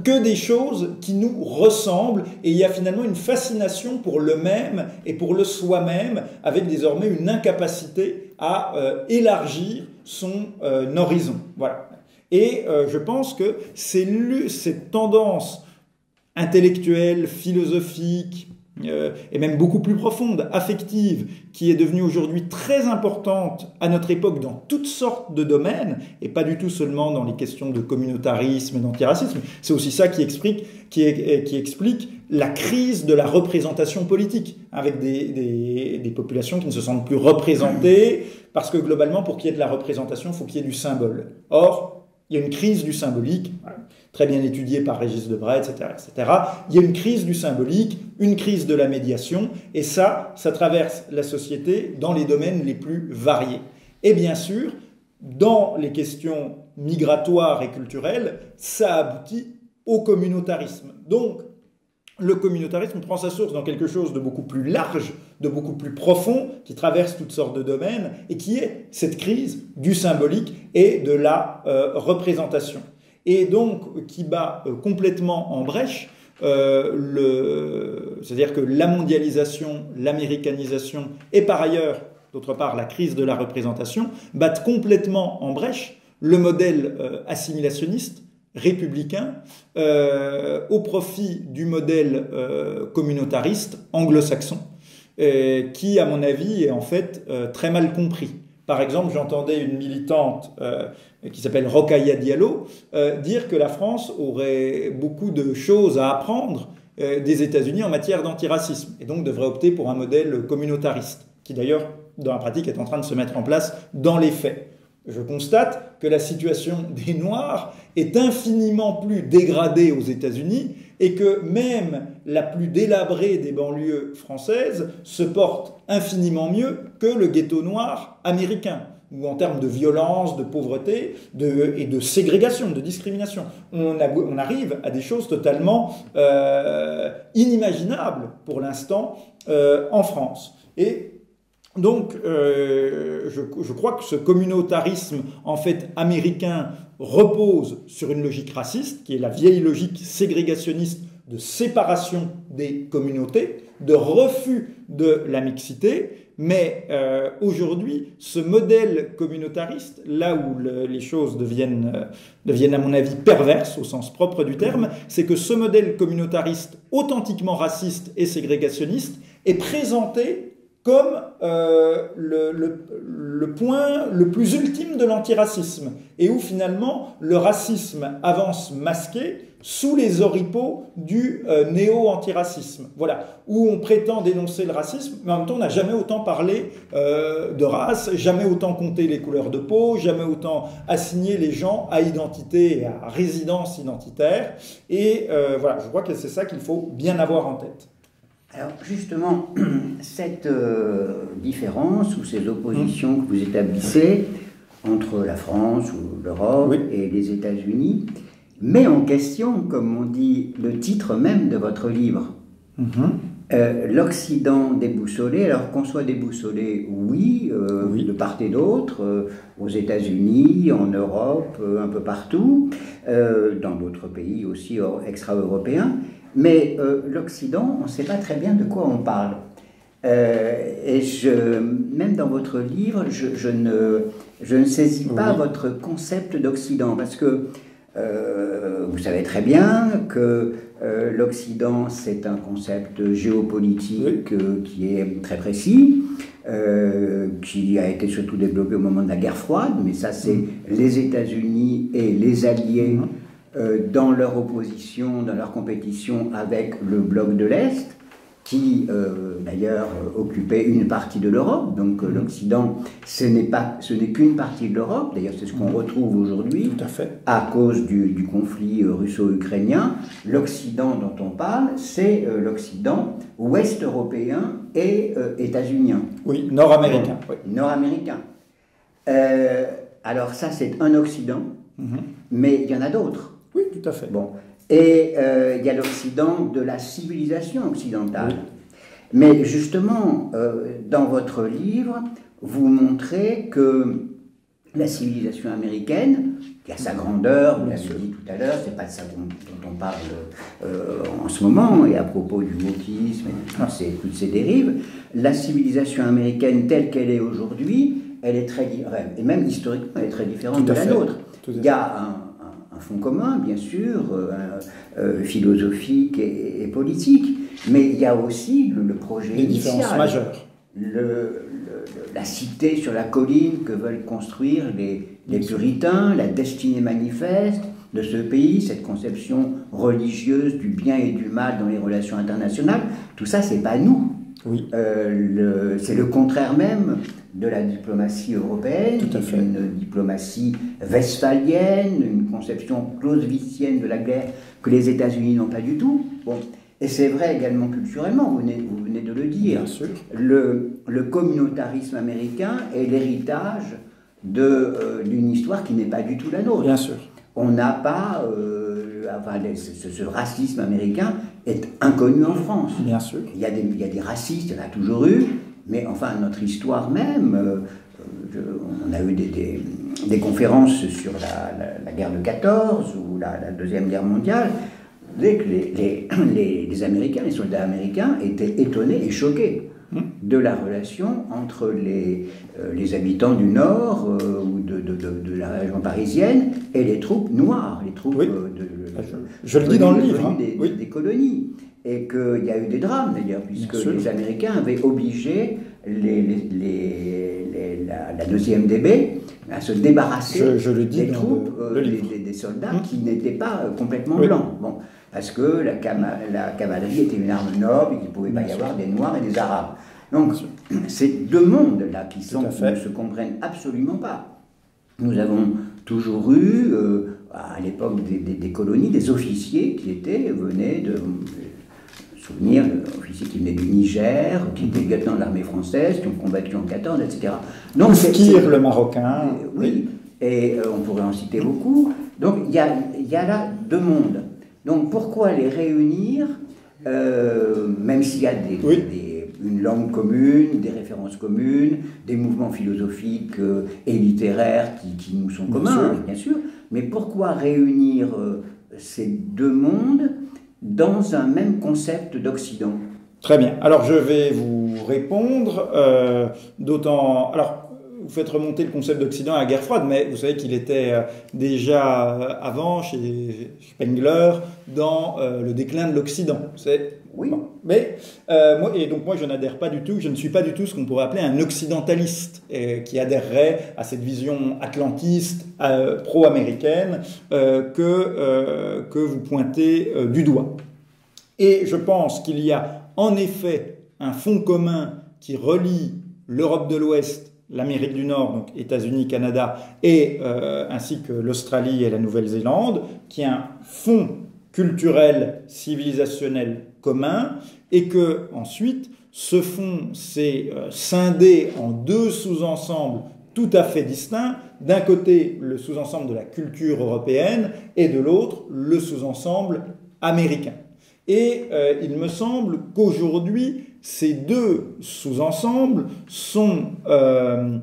que des choses qui nous ressemblent, et il y a finalement une fascination pour le même et pour le soi-même, avec désormais une incapacité à euh, élargir son euh, horizon. Voilà. Et euh, je pense que c'est cette tendance intellectuelle, philosophique, euh, et même beaucoup plus profonde, affective, qui est devenue aujourd'hui très importante à notre époque dans toutes sortes de domaines, et pas du tout seulement dans les questions de communautarisme et d'antiracisme. C'est aussi ça qui explique, qui, est, qui explique la crise de la représentation politique, avec des, des, des populations qui ne se sentent plus représentées, parce que globalement, pour qu'il y ait de la représentation, il faut qu'il y ait du symbole. Or, il y a une crise du symbolique, très bien étudiée par Régis Debray, et cetera, et cetera. Il y a une crise du symbolique, une crise de la médiation, et ça, ça traverse la société dans les domaines les plus variés. Et bien sûr, dans les questions migratoires et culturelles, ça aboutit au communautarisme. Donc, le communautarisme prend sa source dans quelque chose de beaucoup plus large, de beaucoup plus profond, qui traverse toutes sortes de domaines, et qui est cette crise du symbolique et de la euh, représentation. Et donc, qui bat euh, complètement en brèche, euh, le... c'est-à-dire que la mondialisation, l'américanisation, et par ailleurs, d'autre part, la crise de la représentation, battent complètement en brèche le modèle euh, assimilationniste, républicain, euh, au profit du modèle euh, communautariste anglo-saxon, euh, qui, à mon avis, est en fait euh, très mal compris. Par exemple, j'entendais une militante euh, qui s'appelle Rokhaya Diallo euh, dire que la France aurait beaucoup de choses à apprendre euh, des États-Unis en matière d'antiracisme, et donc devrait opter pour un modèle communautariste, qui d'ailleurs, dans la pratique, est en train de se mettre en place dans les faits. Je constate que la situation des Noirs est infiniment plus dégradée aux États-Unis et que même la plus délabrée des banlieues françaises se porte infiniment mieux que le ghetto noir américain, ou en termes de violence, de pauvreté de, et de ségrégation, de discrimination. On, a, on arrive à des choses totalement euh, inimaginables pour l'instant euh, en France. Et donc, euh, je, je crois que ce communautarisme, en fait, américain repose sur une logique raciste, qui est la vieille logique ségrégationniste de séparation des communautés, de refus de la mixité. Mais euh, aujourd'hui, ce modèle communautariste, là où le, les choses deviennent, euh, deviennent, à mon avis, perverses au sens propre du terme, c'est que ce modèle communautariste authentiquement raciste et ségrégationniste est présenté comme euh, le, le, le point le plus ultime de l'antiracisme, et où finalement le racisme avance masqué sous les oripeaux du euh, néo-antiracisme. Voilà, où on prétend dénoncer le racisme, mais en même temps on n'a jamais autant parlé euh, de race, jamais autant compté les couleurs de peau, jamais autant assigné les gens à identité et à résidence identitaire. Et euh, voilà, je crois que c'est ça qu'il faut bien avoir en tête. Alors justement, cette euh, différence ou ces oppositions que vous établissez entre la France ou l'Europe, oui, et les États-Unis met en question, comme on dit, le titre même de votre livre. Mm-hmm. euh, L'Occident déboussolé, alors qu'on soit déboussolé, oui, euh, oui, de part et d'autre, euh, aux États-Unis, en Europe, euh, un peu partout, euh, dans d'autres pays aussi extra-européens. Mais euh, l'Occident, on ne sait pas très bien de quoi on parle. Euh, et je, même dans votre livre, je, je, ne, je ne saisis pas, oui, votre concept d'Occident, parce que euh, vous savez très bien que euh, l'Occident, c'est un concept géopolitique, oui, euh, qui est très précis, euh, qui a été surtout développé au moment de la guerre froide, mais ça, c'est, mmh, les États-Unis et les alliés, mmh, dans leur opposition, dans leur compétition avec le bloc de l'Est, qui euh, d'ailleurs occupait une partie de l'Europe. Donc euh, l'Occident, ce n'est pas, ce n'est qu'une partie de l'Europe. D'ailleurs, c'est ce qu'on retrouve aujourd'hui à, à cause du, du conflit russo-ukrainien. L'Occident dont on parle, c'est euh, l'Occident ouest-européen et euh, états-unien. Oui, nord-américain. Oui. Nord-américain. Euh, alors ça, c'est un Occident, mm-hmm, mais il y en a d'autres. Oui, tout à fait. Bon. Et euh, il y a l'Occident de la civilisation occidentale. Oui. Mais justement, euh, dans votre livre, vous montrez que la civilisation américaine, qui a sa grandeur, vous l'avez dit tout à l'heure, c'est pas de ça dont on parle euh, en ce moment, et à propos du wokisme et de toutes ces, toutes ces dérives, la civilisation américaine telle qu'elle est aujourd'hui, elle est très, et même historiquement, elle est très différente de la nôtre. Il y a un un fonds commun, bien sûr, euh, euh, philosophique et, et politique, Mais il y a aussi le, le projet initial. Une différence majeure. Le, le, la cité sur la colline que veulent construire les, les puritains, la destinée manifeste de ce pays, cette conception religieuse du bien et du mal dans les relations internationales, tout ça, c'est pas nous. Oui. Euh, c'est le contraire même de la diplomatie européenne, tout à fait. Une diplomatie westphalienne, une conception clausewitzienne de la guerre que les États-Unis n'ont pas du tout. Bon. Et c'est vrai également culturellement, vous venez, vous venez de le dire. Bien sûr. Le, le communautarisme américain est l'héritage d'une euh, histoire qui n'est pas du tout la nôtre. Bien sûr. On n'a pas... Euh, enfin, les, ce, ce racisme américain est inconnu en France. Bien sûr. Il y a des, il y a des racistes, il y en a toujours eu, mais enfin, notre histoire même... Euh, je, on a eu des, des, des conférences sur la, la, la guerre de quatorze ou la, la Deuxième Guerre mondiale. Les, les, les, les Américains, les soldats américains étaient étonnés et choqués de la relation entre les, euh, les habitants du Nord euh, ou de, de, de, de la région parisienne et les troupes noires, les troupes oui. euh, de, je, je le dis dans le livre, hein. des, oui. des colonies. Et qu'il y a eu des drames d'ailleurs, puisque les Américains avaient obligé les, les, les, les, la, la deuxième D B à se débarrasser je, je le dis des troupes, le, le euh, des, des soldats mmh. qui n'étaient pas complètement oui. blancs. Bon, parce que la, cam la cavalerie était une arme noble, il ne pouvait pas Bien y sûr. avoir des Noirs et des Arabes. Donc, ces deux mondes-là qui sont, ne se comprennent absolument pas. Nous avons toujours eu, euh, à l'époque des, des, des colonies, des officiers qui étaient, venaient de... Souvenir, officiers qui venaient du Niger, qui étaient lieutenants de l'armée française, qui ont combattu en quatorze, et cetera. Donc, Skir, le Marocain. Oui, et euh, on pourrait en citer beaucoup. Donc il y a, y a là deux mondes. Donc pourquoi les réunir, euh, même s'il y a des, oui. des, une langue commune, des références communes, des mouvements philosophiques euh, et littéraires qui, qui nous sont communs, bien sûr. bien sûr, mais pourquoi réunir euh, ces deux mondes dans un même concept d'Occident? Très bien. Alors, je vais vous répondre, euh, d'autant... Alors, vous faites remonter le concept d'Occident à la guerre froide, mais vous savez qu'il était déjà avant, chez Spengler, dans euh, le déclin de l'Occident. C'est... Oui. Bon. Mais, euh, moi, et donc moi, je n'adhère pas du tout, je ne suis pas du tout ce qu'on pourrait appeler un occidentaliste euh, qui adhérerait à cette vision atlantiste, euh, pro-américaine, euh, que, euh, que vous pointez euh, du doigt. Et je pense qu'il y a en effet un fond commun qui relie l'Europe de l'Ouest, l'Amérique du Nord, donc États-Unis, Canada, et, euh, ainsi que l'Australie et la Nouvelle-Zélande, qui est un fond culturel, civilisationnel commun, et que ensuite ce fond s'est euh, scindé en deux sous-ensembles tout à fait distincts. D'un côté, le sous-ensemble de la culture européenne, et de l'autre, le sous-ensemble américain. Et euh, il me semble qu'aujourd'hui, ces deux sous-ensembles sont euh,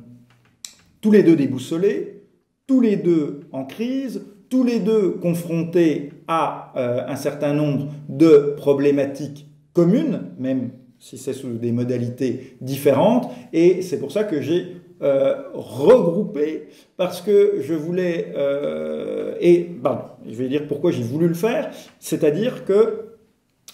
tous les deux déboussolés, tous les deux en crise, tous les deux confrontés à euh, un certain nombre de problématiques communes, même si c'est sous des modalités différentes. Et c'est pour ça que j'ai euh, regroupé, parce que je voulais... Euh, et pardon, je vais dire pourquoi j'ai voulu le faire, c'est-à-dire que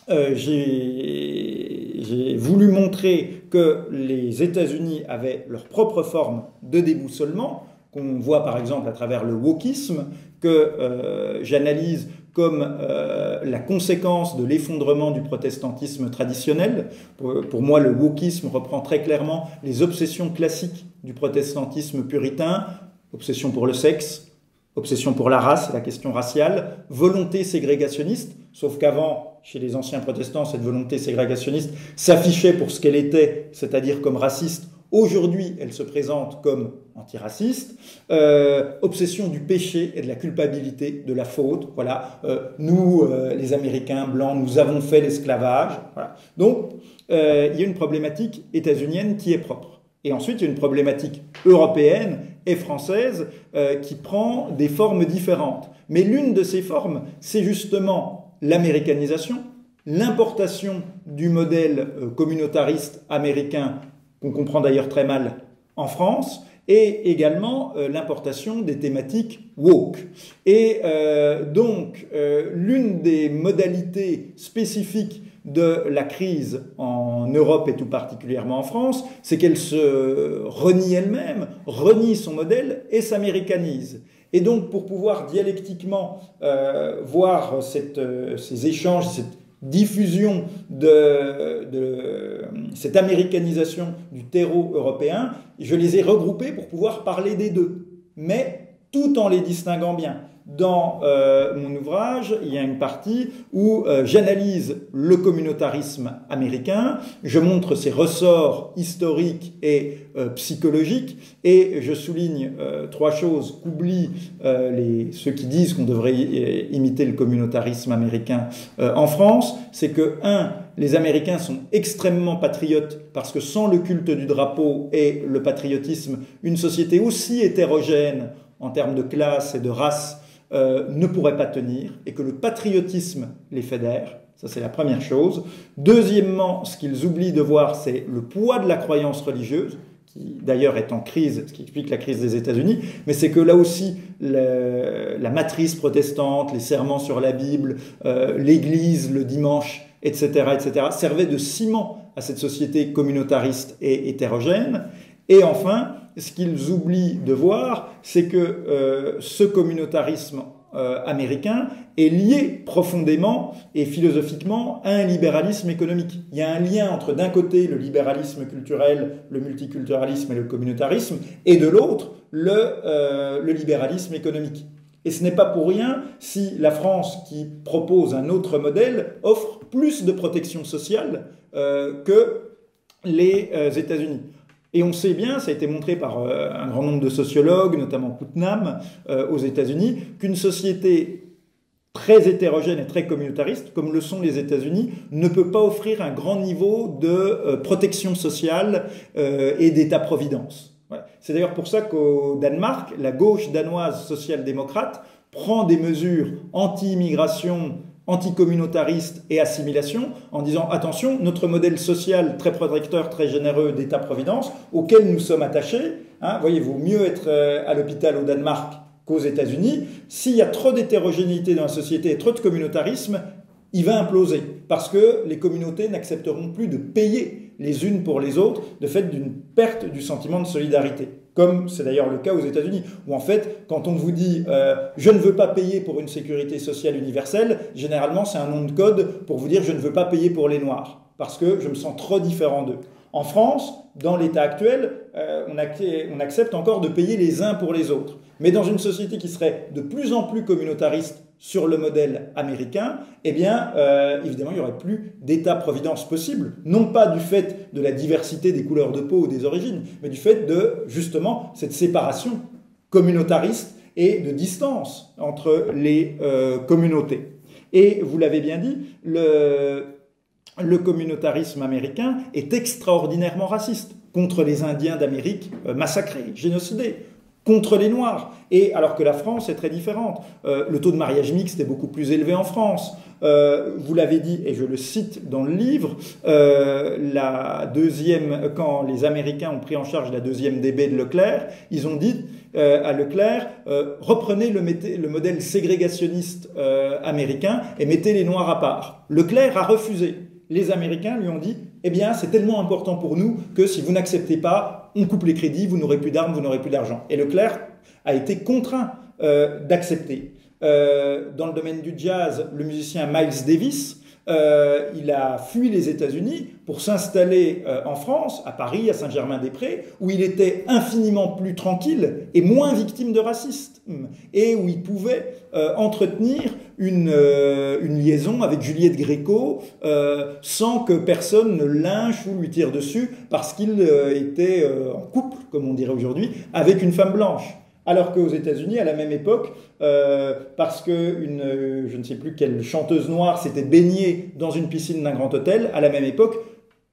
euh, j'ai voulu montrer que les États-Unis avaient leur propre forme de déboussolement, qu'on voit par exemple à travers le wokisme, que euh, j'analyse comme euh, la conséquence de l'effondrement du protestantisme traditionnel. Pour, pour moi, le wokisme reprend très clairement les obsessions classiques du protestantisme puritain, obsession pour le sexe, obsession pour la race, la question raciale, volonté ségrégationniste, sauf qu'avant, chez les anciens protestants, cette volonté ségrégationniste s'affichait pour ce qu'elle était, c'est-à-dire comme raciste. Aujourd'hui, elle se présente comme antiraciste, euh, obsession du péché et de la culpabilité, de la faute. Voilà, euh, nous, euh, les Américains blancs, nous avons fait l'esclavage. Voilà. Donc, euh, il y a une problématique états-unienne qui est propre. Et ensuite, il y a une problématique européenne et française euh, qui prend des formes différentes. Mais l'une de ces formes, c'est justement l'américanisation, l'importation du modèle communautariste américain, qu'on comprend d'ailleurs très mal en France, et également euh, l'importation des thématiques woke. Et euh, donc, euh, l'une des modalités spécifiques de la crise en Europe et tout particulièrement en France, c'est qu'elle se renie elle-même, renie son modèle et s'américanise. Et donc, pour pouvoir dialectiquement euh, voir cette, euh, ces échanges, cette diffusion de, de cette américanisation du terreau européen, je les ai regroupés pour pouvoir parler des deux, mais tout en les distinguant bien. Dans euh, mon ouvrage, il y a une partie où euh, j'analyse le communautarisme américain, je montre ses ressorts historiques et euh, psychologiques, et je souligne euh, trois choses qu'oublient euh, les, ceux qui disent qu'on devrait imiter le communautarisme américain euh, en France. C'est que, un, les Américains sont extrêmement patriotes parce que sans le culte du drapeau et le patriotisme, une société aussi hétérogène en termes de classe et de race Euh, ne pourraient pas tenir, et que le patriotisme les fédère. Ça, c'est la première chose. Deuxièmement, ce qu'ils oublient de voir, c'est le poids de la croyance religieuse, qui d'ailleurs est en crise, ce qui explique la crise des États-Unis, mais c'est que là aussi, le, la matrice protestante, les serments sur la Bible, euh, l'Église, le dimanche, et cetera, et cetera, servaient de ciment à cette société communautariste et hétérogène. Et enfin, ce qu'ils oublient de voir, c'est que euh, ce communautarisme euh, américain est lié profondément et philosophiquement à un libéralisme économique. Il y a un lien entre, d'un côté, le libéralisme culturel, le multiculturalisme et le communautarisme, et de l'autre, le, euh, le libéralisme économique. Et ce n'est pas pour rien si la France, qui propose un autre modèle, offre plus de protection sociale euh, que les euh, États-Unis. Et on sait bien, ça a été montré par un grand nombre de sociologues, notamment Putnam, euh, aux États-Unis, qu'une société très hétérogène et très communautariste, comme le sont les États-Unis, ne peut pas offrir un grand niveau de euh, protection sociale euh, et d'État-providence. Voilà. C'est d'ailleurs pour ça qu'au Danemark, la gauche danoise social-démocrate prend des mesures anti-immigration, anticommunautariste et assimilation, en disant « Attention, notre modèle social très protecteur, très généreux d'État-providence, auquel nous sommes attachés, hein, voyez-vous, mieux être à l'hôpital au Danemark qu'aux États-Unis, s'il y a trop d'hétérogénéité dans la société et trop de communautarisme, il va imploser, parce que les communautés n'accepteront plus de payer les unes pour les autres, de fait d'une perte du sentiment de solidarité. » Comme c'est d'ailleurs le cas aux États-Unis, où en fait, quand on vous dit euh, « je ne veux pas payer pour une sécurité sociale universelle », généralement c'est un nom de code pour vous dire « je ne veux pas payer pour les Noirs », parce que je me sens trop différent d'eux. En France, dans l'état actuel, euh, on, ac on accepte encore de payer les uns pour les autres. Mais dans une société qui serait de plus en plus communautariste sur le modèle américain, eh bien, euh, évidemment, il n'y aurait plus d'état-providence possible, non pas du fait de la diversité des couleurs de peau ou des origines, mais du fait de, justement, cette séparation communautariste et de distance entre les euh, communautés. Et, vous l'avez bien dit, le, le communautarisme américain est extraordinairement raciste contre les Indiens d'Amérique euh, massacrés, génocidés, contre les Noirs, et alors que la France est très différente. Euh, le taux de mariage mixte est beaucoup plus élevé en France. Euh, vous l'avez dit, et je le cite dans le livre, euh, la deuxième, quand les Américains ont pris en charge la deuxième D B de Leclerc, ils ont dit euh, à Leclerc, euh, reprenez le, le modèle ségrégationniste euh, américain et mettez les Noirs à part. Leclerc a refusé. Les Américains lui ont dit, eh bien, c'est tellement important pour nous que si vous n'acceptez pas, on coupe les crédits, vous n'aurez plus d'armes, vous n'aurez plus d'argent. Et Leclerc a été contraint euh, d'accepter. Euh, dans le domaine du jazz, le musicien Miles Davis, euh, il a fui les États-Unis pour s'installer euh, en France, à Paris, à Saint-Germain-des-Prés, où il était infiniment plus tranquille et moins victime de racisme, et où il pouvait euh, entretenir une, euh, une liaison avec Juliette Gréco euh, sans que personne ne lynche ou lui tire dessus, parce qu'il euh, était euh, en couple, comme on dirait aujourd'hui, avec une femme blanche. Alors qu'aux États-Unis, à la même époque, euh, parce que une, euh, je ne sais plus quelle chanteuse noire s'était baignée dans une piscine d'un grand hôtel, à la même époque,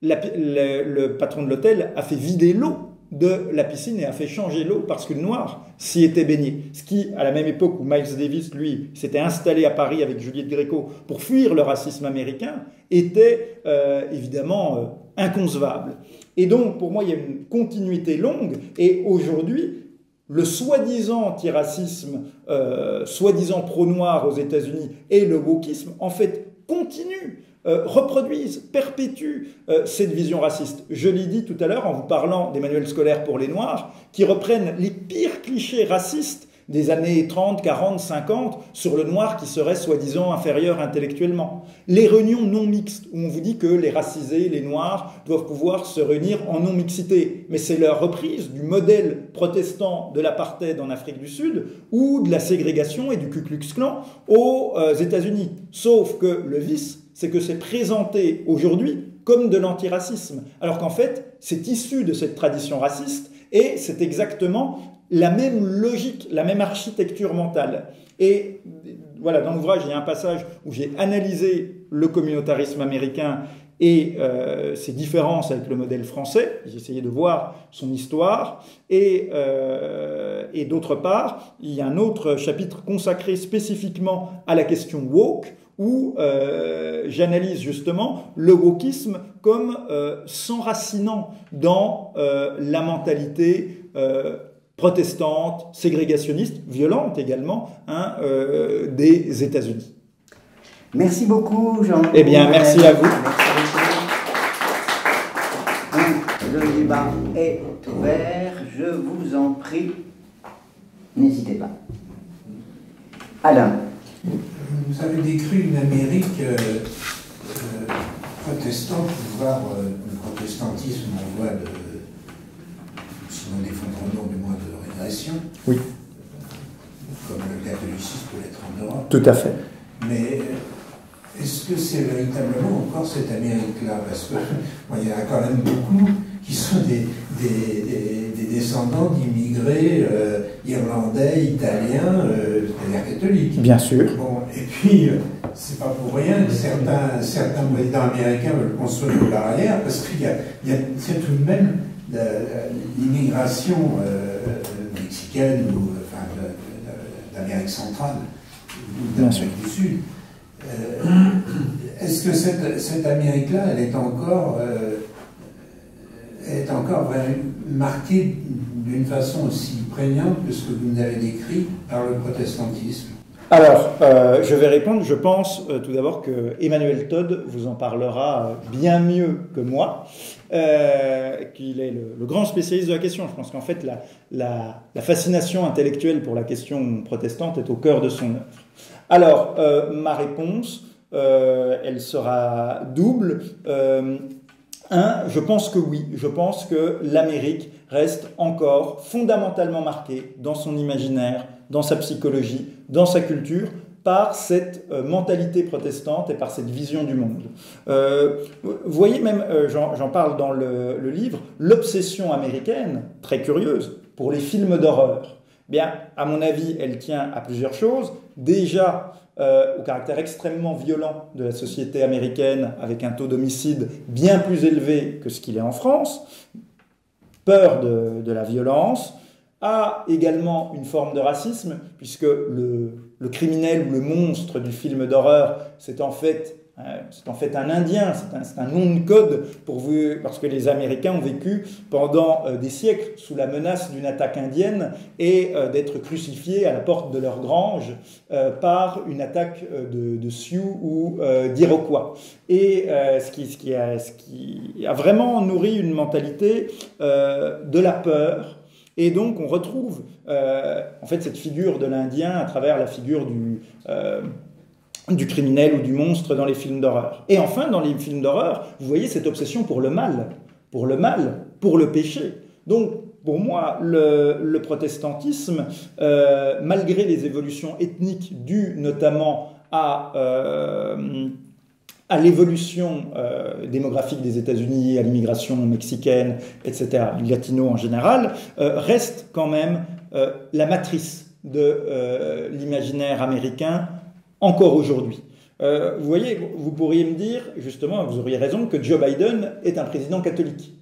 la, le, le patron de l'hôtel a fait vider l'eau de la piscine et a fait changer l'eau parce qu'une noire s'y était baignée. Ce qui, à la même époque où Miles Davis, lui, s'était installé à Paris avec Juliette Gréco pour fuir le racisme américain, était euh, évidemment euh, inconcevable. Et donc, pour moi, il y a une continuité longue. Et aujourd'hui, le soi-disant antiracisme, euh, soi-disant pro-noir aux États-Unis et le wokisme, en fait, continuent, euh, reproduisent, perpétuent euh, cette vision raciste. Je l'ai dit tout à l'heure en vous parlant des manuels scolaires pour les Noirs, qui reprennent les pires clichés racistes des années trente, quarante, cinquante, sur le noir qui serait soi-disant inférieur intellectuellement. Les réunions non mixtes, où on vous dit que les racisés, les noirs, doivent pouvoir se réunir en non-mixité. Mais c'est leur reprise du modèle protestant de l'apartheid en Afrique du Sud, ou de la ségrégation et du Ku Klux Klan aux États-Unis. Sauf que le vice, c'est que c'est présenté aujourd'hui comme de l'antiracisme, alors qu'en fait, c'est issu de cette tradition raciste, et c'est exactement la même logique, la même architecture mentale. Et voilà, dans l'ouvrage, il y a un passage où j'ai analysé le communautarisme américain et euh, ses différences avec le modèle français. J'ai essayé de voir son histoire. Et, euh, et d'autre part, il y a un autre chapitre consacré spécifiquement à la question woke, où euh, j'analyse justement le wokisme comme euh, s'enracinant dans euh, la mentalité euh, protestante, ségrégationniste, violente également, hein, euh, des États-Unis. Merci beaucoup, Jean. Eh bien, merci à vous. Le débat est ouvert, je vous en prie. N'hésitez pas. Alain. Vous avez décrit une Amérique euh, euh, protestante, voire euh, le protestantisme en voie de, sinon d'effondrement, du moins de régression. Oui. Comme le catholicisme peut l'être en Europe. Tout à fait. Mais est-ce que c'est véritablement encore cette Amérique-là? Parce que bon, il y en a quand même beaucoup qui sont des, des, des, des descendants d'immigrés euh, irlandais, italiens, euh, c'est-à-dire catholiques. Bien sûr. Bon, et puis, euh, c'est pas pour rien que certains, certains présidents américains veulent construire de barrière, parce qu'il y a, il y a tout de même l'immigration euh, mexicaine ou enfin, d'Amérique centrale, ou d'Amérique du Sud. Euh, Est-ce que cette, cette Amérique-là, elle est encore... Euh, est encore marquée d'une façon aussi prégnante que ce que vous nous avez décrit par le protestantisme? Alors, euh, je vais répondre. Je pense euh, tout d'abord que Emmanuel Todd vous en parlera bien mieux que moi, euh, qu'il est le, le grand spécialiste de la question. Je pense qu'en fait, la, la, la fascination intellectuelle pour la question protestante est au cœur de son œuvre. Alors, euh, ma réponse, euh, elle sera double. Euh, Un, je pense que oui, je pense que l'Amérique reste encore fondamentalement marquée dans son imaginaire, dans sa psychologie, dans sa culture, par cette euh, mentalité protestante et par cette vision du monde. Euh, vous voyez même, euh, j'en parle dans le, le livre, l'obsession américaine, très curieuse, pour les films d'horreur. Bien, à mon avis, elle tient à plusieurs choses. Déjà, Euh, au caractère extrêmement violent de la société américaine, avec un taux d'homicide bien plus élevé que ce qu'il est en France, peur de, de la violence, a également une forme de racisme, puisque le, le criminel ou le monstre du film d'horreur, c'est en fait... C'est en fait un Indien, c'est un, un nom de code pour vous, parce que les Américains ont vécu pendant euh, des siècles sous la menace d'une attaque indienne et euh, d'être crucifiés à la porte de leur grange euh, par une attaque euh, de, de Sioux ou euh, d'Iroquois. Et euh, ce, qui, ce, qui a, ce qui a vraiment nourri une mentalité euh, de la peur. Et donc on retrouve euh, en fait cette figure de l'Indien à travers la figure du... Euh, du criminel ou du monstre dans les films d'horreur. Et enfin, dans les films d'horreur, vous voyez cette obsession pour le mal, pour le mal, pour le péché. Donc, pour moi, le, le protestantisme, euh, malgré les évolutions ethniques dues notamment à... Euh, à l'évolution euh, démographique des États-Unis, à l'immigration mexicaine, et cetera, latino en général, euh, reste quand même euh, la matrice de euh, l'imaginaire américain encore aujourd'hui. Euh, vous voyez, vous pourriez me dire, justement, vous auriez raison, que Joe Biden est un président catholique.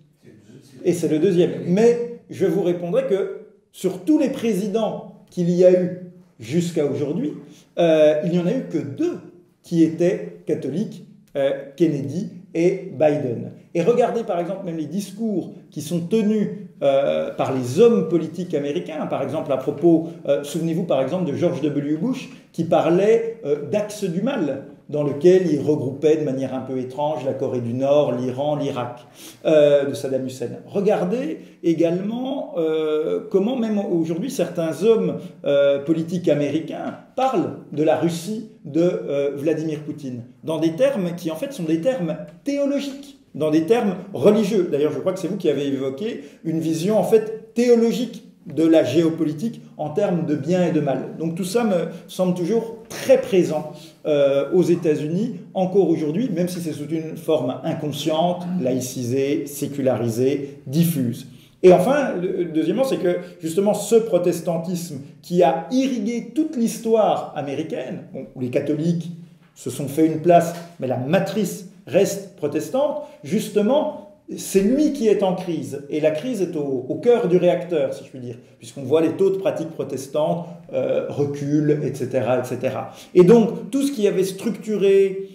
Et c'est le deuxième. Mais je vous répondrai que sur tous les présidents qu'il y a eu jusqu'à aujourd'hui, euh, il n'y en a eu que deux qui étaient catholiques euh, Kennedy et Biden. Et regardez par exemple même les discours qui sont tenus euh, par les hommes politiques américains, par exemple à propos, euh, souvenez-vous par exemple de George W. Bush qui parlait euh, d'axe du mal, dans lequel il regroupait de manière un peu étrange la Corée du Nord, l'Iran, l'Irak, euh, de Saddam Hussein. Regardez également euh, comment même aujourd'hui certains hommes euh, politiques américains parlent de la Russie de euh, Vladimir Poutine, dans des termes qui en fait sont des termes théologiques, dans des termes religieux. D'ailleurs, je crois que c'est vous qui avez évoqué une vision en fait théologique de la géopolitique en termes de bien et de mal. Donc tout ça me semble toujours très présent euh, aux États-Unis, encore aujourd'hui, même si c'est sous une forme inconsciente, laïcisée, sécularisée, diffuse. Et enfin, le, deuxièmement, c'est que justement ce protestantisme qui a irrigué toute l'histoire américaine, où les catholiques se sont fait une place, mais la matrice reste protestante, justement, c'est lui qui est en crise, et la crise est au, au cœur du réacteur, si je puis dire, puisqu'on voit les taux de pratiques protestantes euh, reculent, et cetera, et cetera. Et donc, tout ce qui avait structuré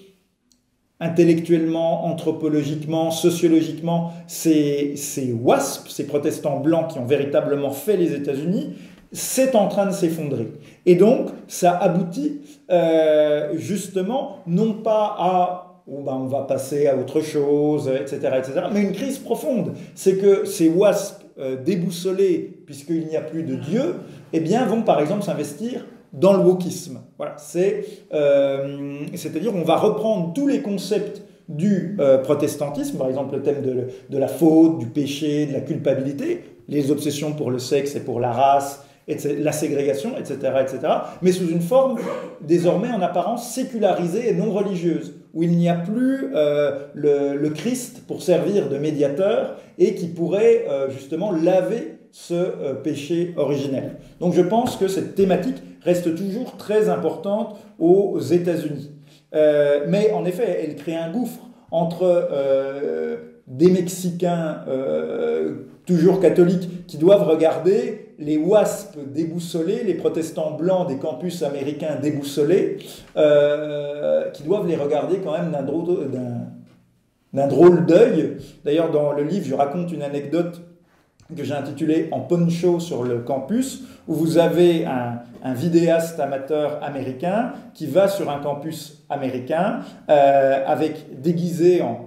intellectuellement, anthropologiquement, sociologiquement, ces, ces WASP, ces protestants blancs qui ont véritablement fait les États-Unis, c'est en train de s'effondrer. Et donc, ça aboutit euh, justement non pas à où ben on va passer à autre chose, et cetera, et cetera. Mais une crise profonde, c'est que ces WASP euh, déboussolés, puisqu'il n'y a plus de Dieu, eh bien, vont par exemple s'investir dans le wokisme. Voilà, c'est, euh, c'est-à-dire on va reprendre tous les concepts du euh, protestantisme, par exemple le thème de, de la faute, du péché, de la culpabilité, les obsessions pour le sexe et pour la race, la ségrégation, et cetera, et cetera, mais sous une forme désormais en apparence sécularisée et non religieuse, où il n'y a plus euh, le, le Christ pour servir de médiateur et qui pourrait euh, justement laver ce euh, péché originel. Donc je pense que cette thématique reste toujours très importante aux États-Unis. Euh, mais en effet, elle crée un gouffre entre euh, des Mexicains euh, toujours catholiques qui doivent regarder les WASP déboussolés, les protestants blancs des campus américains déboussolés, euh, qui doivent les regarder quand même d'un drôle, d'un drôle d'œil. D'ailleurs, dans le livre, je raconte une anecdote que j'ai intitulée « En poncho sur le campus », où vous avez un, un vidéaste amateur américain qui va sur un campus américain euh, avec déguisé en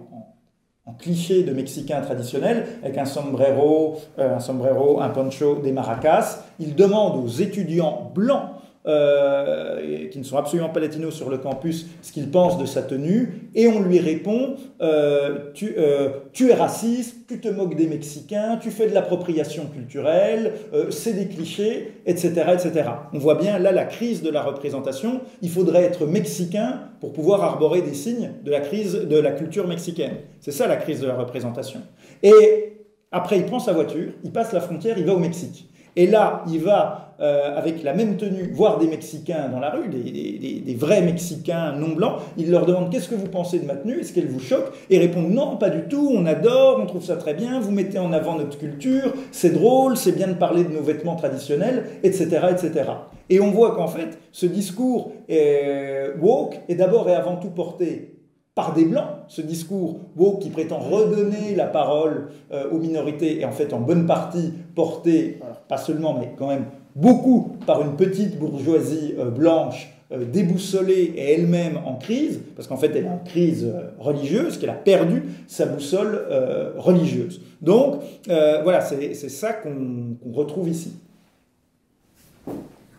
en cliché de Mexicain traditionnel, avec un sombrero, euh, un sombrero, un poncho, des maracas. Il demande aux étudiants blancs, euh, qui ne sont absolument pas latinos sur le campus, ce qu'ils pensent de sa tenue, et on lui répond euh, tu, euh, tu es raciste, tu te moques des Mexicains, tu fais de l'appropriation culturelle, euh, c'est des clichés, et cetera, et cetera. On voit bien là la crise de la représentation. Il faudrait être Mexicain pour pouvoir arborer des signes de la crise de la culture mexicaine. C'est ça la crise de la représentation. Et après, il prend sa voiture, il passe la frontière, il va au Mexique. Et là, il va, euh, avec la même tenue, voir des Mexicains dans la rue, des, des, des vrais Mexicains non blancs. Il leur demande « Qu'est-ce que vous pensez de ma tenue? Est-ce qu'elle vous choque ?» Et ils répondent « Non, pas du tout, on adore, on trouve ça très bien, vous mettez en avant notre culture, c'est drôle, c'est bien de parler de nos vêtements traditionnels, et cetera, et cetera » Et on voit qu'en fait, ce discours est woke est d'abord et avant tout porté par des Blancs, ce discours woke qui prétend redonner la parole euh, aux minorités, et en fait en bonne partie porté, alors pas seulement, mais quand même beaucoup par une petite bourgeoisie euh, blanche euh, déboussolée et elle-même en crise, parce qu'en fait elle est en crise euh, religieuse, qu'elle a perdu sa boussole euh, religieuse. Donc euh, voilà, c'est ça qu'on qu'on retrouve ici.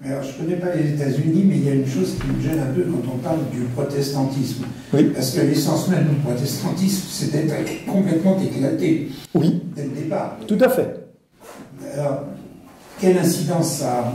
Alors, je ne connais pas les États-Unis, mais il y a une chose qui me gêne un peu quand on parle du protestantisme. Oui. Parce que l'essence même du protestantisme, c'est d'être complètement éclaté. Oui. Dès le départ. Tout à fait. Alors, quelle incidence ça a?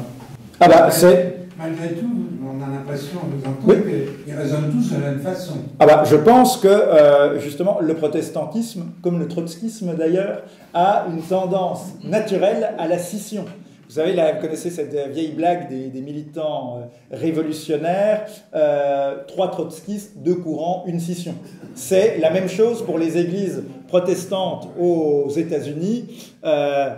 Ah bah, c'est... Malgré tout, on a l'impression, nous entendons, oui, qu'ils raisonnent tous de la même façon. Ah bah, je pense que, euh, justement, le protestantisme, comme le trotskisme d'ailleurs, a une tendance naturelle à la scission. Vous savez, là, vous connaissez cette vieille blague des, des militants euh, révolutionnaires, euh, trois trotskistes, deux courants, une scission. C'est la même chose pour les églises protestantes aux États-Unis. Euh,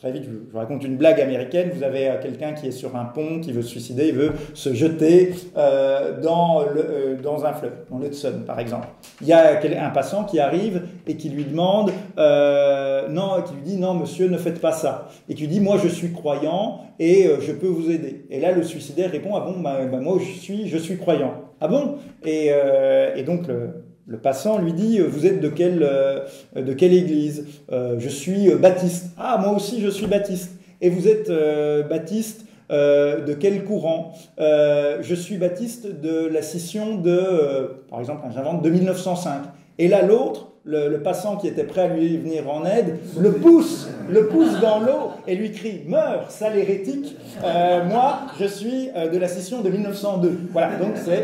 Très vite, je vous raconte une blague américaine. Vous avez quelqu'un qui est sur un pont, qui veut se suicider, il veut se jeter euh, dans, le, euh, dans un fleuve, dans l'Hudson par exemple. Il y a un passant qui arrive et qui lui demande, euh, non, qui lui dit, non monsieur, ne faites pas ça. Et qui lui dit, moi je suis croyant et euh, je peux vous aider. Et là le suicidaire répond, ah bon, bah, bah, moi je suis, je suis croyant. Ah bon ? Et, euh, et donc le... Le passant lui dit, vous êtes de quelle, euh, de quelle église ? euh, Je suis euh, baptiste. Ah, moi aussi, je suis baptiste. Et vous êtes euh, baptiste euh, de quel courant ? euh, Je suis baptiste de la scission de, euh, par exemple, j'invente, de mille neuf cent cinq. Et là, l'autre, le, le passant qui était prêt à lui venir en aide, le pousse, le pousse dans l'eau et lui crie « Meurs, sale hérétique euh, !» Moi, je suis euh, de la scission de mille neuf cent deux. Voilà, donc c'est...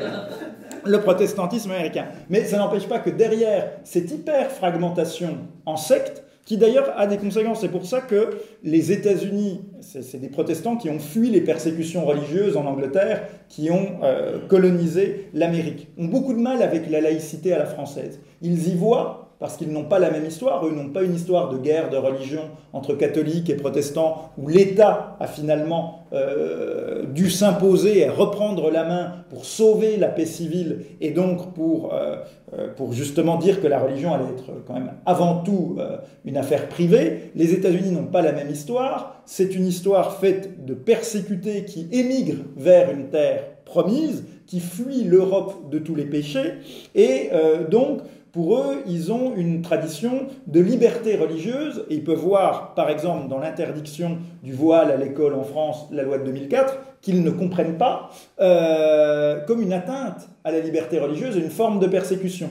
le protestantisme américain. Mais ça n'empêche pas que derrière cette hyper-fragmentation en sectes, qui d'ailleurs a des conséquences, c'est pour ça que les États-Unis, c'est des protestants qui ont fui les persécutions religieuses en Angleterre, qui ont euh, colonisé l'Amérique, ont beaucoup de mal avec la laïcité à la française. Ils y voient... parce qu'ils n'ont pas la même histoire, eux n'ont pas une histoire de guerre, de religion entre catholiques et protestants, où l'État a finalement euh, dû s'imposer et reprendre la main pour sauver la paix civile, et donc pour, euh, pour justement dire que la religion allait être quand même avant tout euh, une affaire privée. Les États-Unis n'ont pas la même histoire, c'est une histoire faite de persécutés qui émigrent vers une terre promise, qui fuient l'Europe de tous les péchés, et euh, donc... pour eux, ils ont une tradition de liberté religieuse et ils peuvent voir, par exemple, dans l'interdiction du voile à l'école en France, la loi de deux mille quatre, qu'ils ne comprennent pas euh, comme une atteinte à la liberté religieuse et une forme de persécution.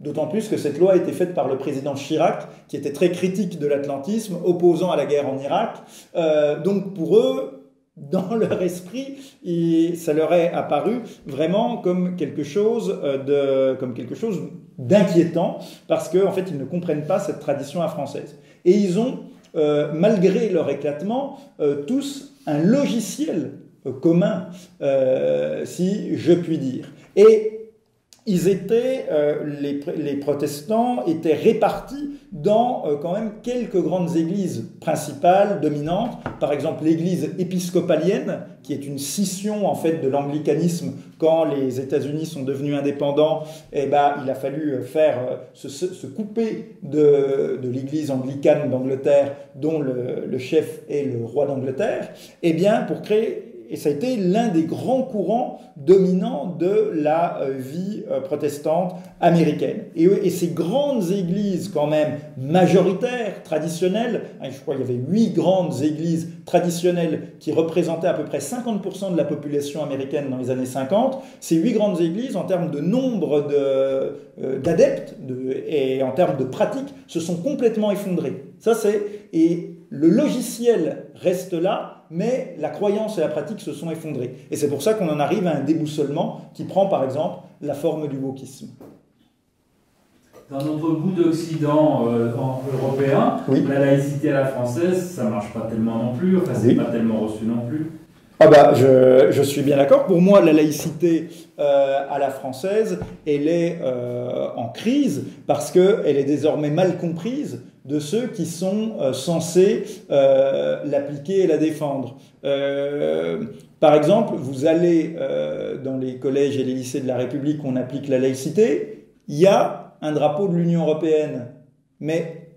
D'autant plus que cette loi a été faite par le président Chirac, qui était très critique de l'atlantisme, opposant à la guerre en Irak. Euh, donc pour eux, dans leur esprit, et ça leur est apparu vraiment comme quelque chose de, comme quelque chose d'inquiétant, parce qu'en en fait, ils ne comprennent pas cette tradition française. Et ils ont, euh, malgré leur éclatement, euh, tous un logiciel euh, commun, euh, si je puis dire. Et ils étaient, euh, les, les protestants étaient répartis dans euh, quand même quelques grandes églises principales, dominantes, par exemple l'église épiscopalienne, qui est une scission en fait de l'anglicanisme. Quand les États-Unis sont devenus indépendants, eh ben, il a fallu faire, euh, se, se, se couper de, de l'église anglicane d'Angleterre, dont le, le chef est le roi d'Angleterre, eh bien, pour créer... Et ça a été l'un des grands courants dominants de la vie protestante américaine. Et, et ces grandes églises quand même majoritaires, traditionnelles, je crois qu'il y avait huit grandes églises traditionnelles qui représentaient à peu près cinquante pour cent de la population américaine dans les années cinquante, ces huit grandes églises, en termes de nombre d'adeptes euh, et en termes de pratiques, se sont complètement effondrées. Ça, c'est... Et le logiciel reste là, mais la croyance et la pratique se sont effondrées. Et c'est pour ça qu'on en arrive à un déboussolement qui prend, par exemple, la forme du wokisme. Dans notre bout d'Occident euh, européen, oui. La laïcité à la française, ça ne marche pas tellement non plus, enfin, c'est oui. Pas tellement reçu non plus. Ah bah, je, je suis bien d'accord. Pour moi, la laïcité euh, à la française, elle est euh, en crise parce qu'elle est désormais mal comprise de ceux qui sont euh, censés euh, l'appliquer et la défendre. Euh, par exemple, vous allez euh, dans les collèges et les lycées de la République où on applique la laïcité, il y a un drapeau de l'Union européenne. Mais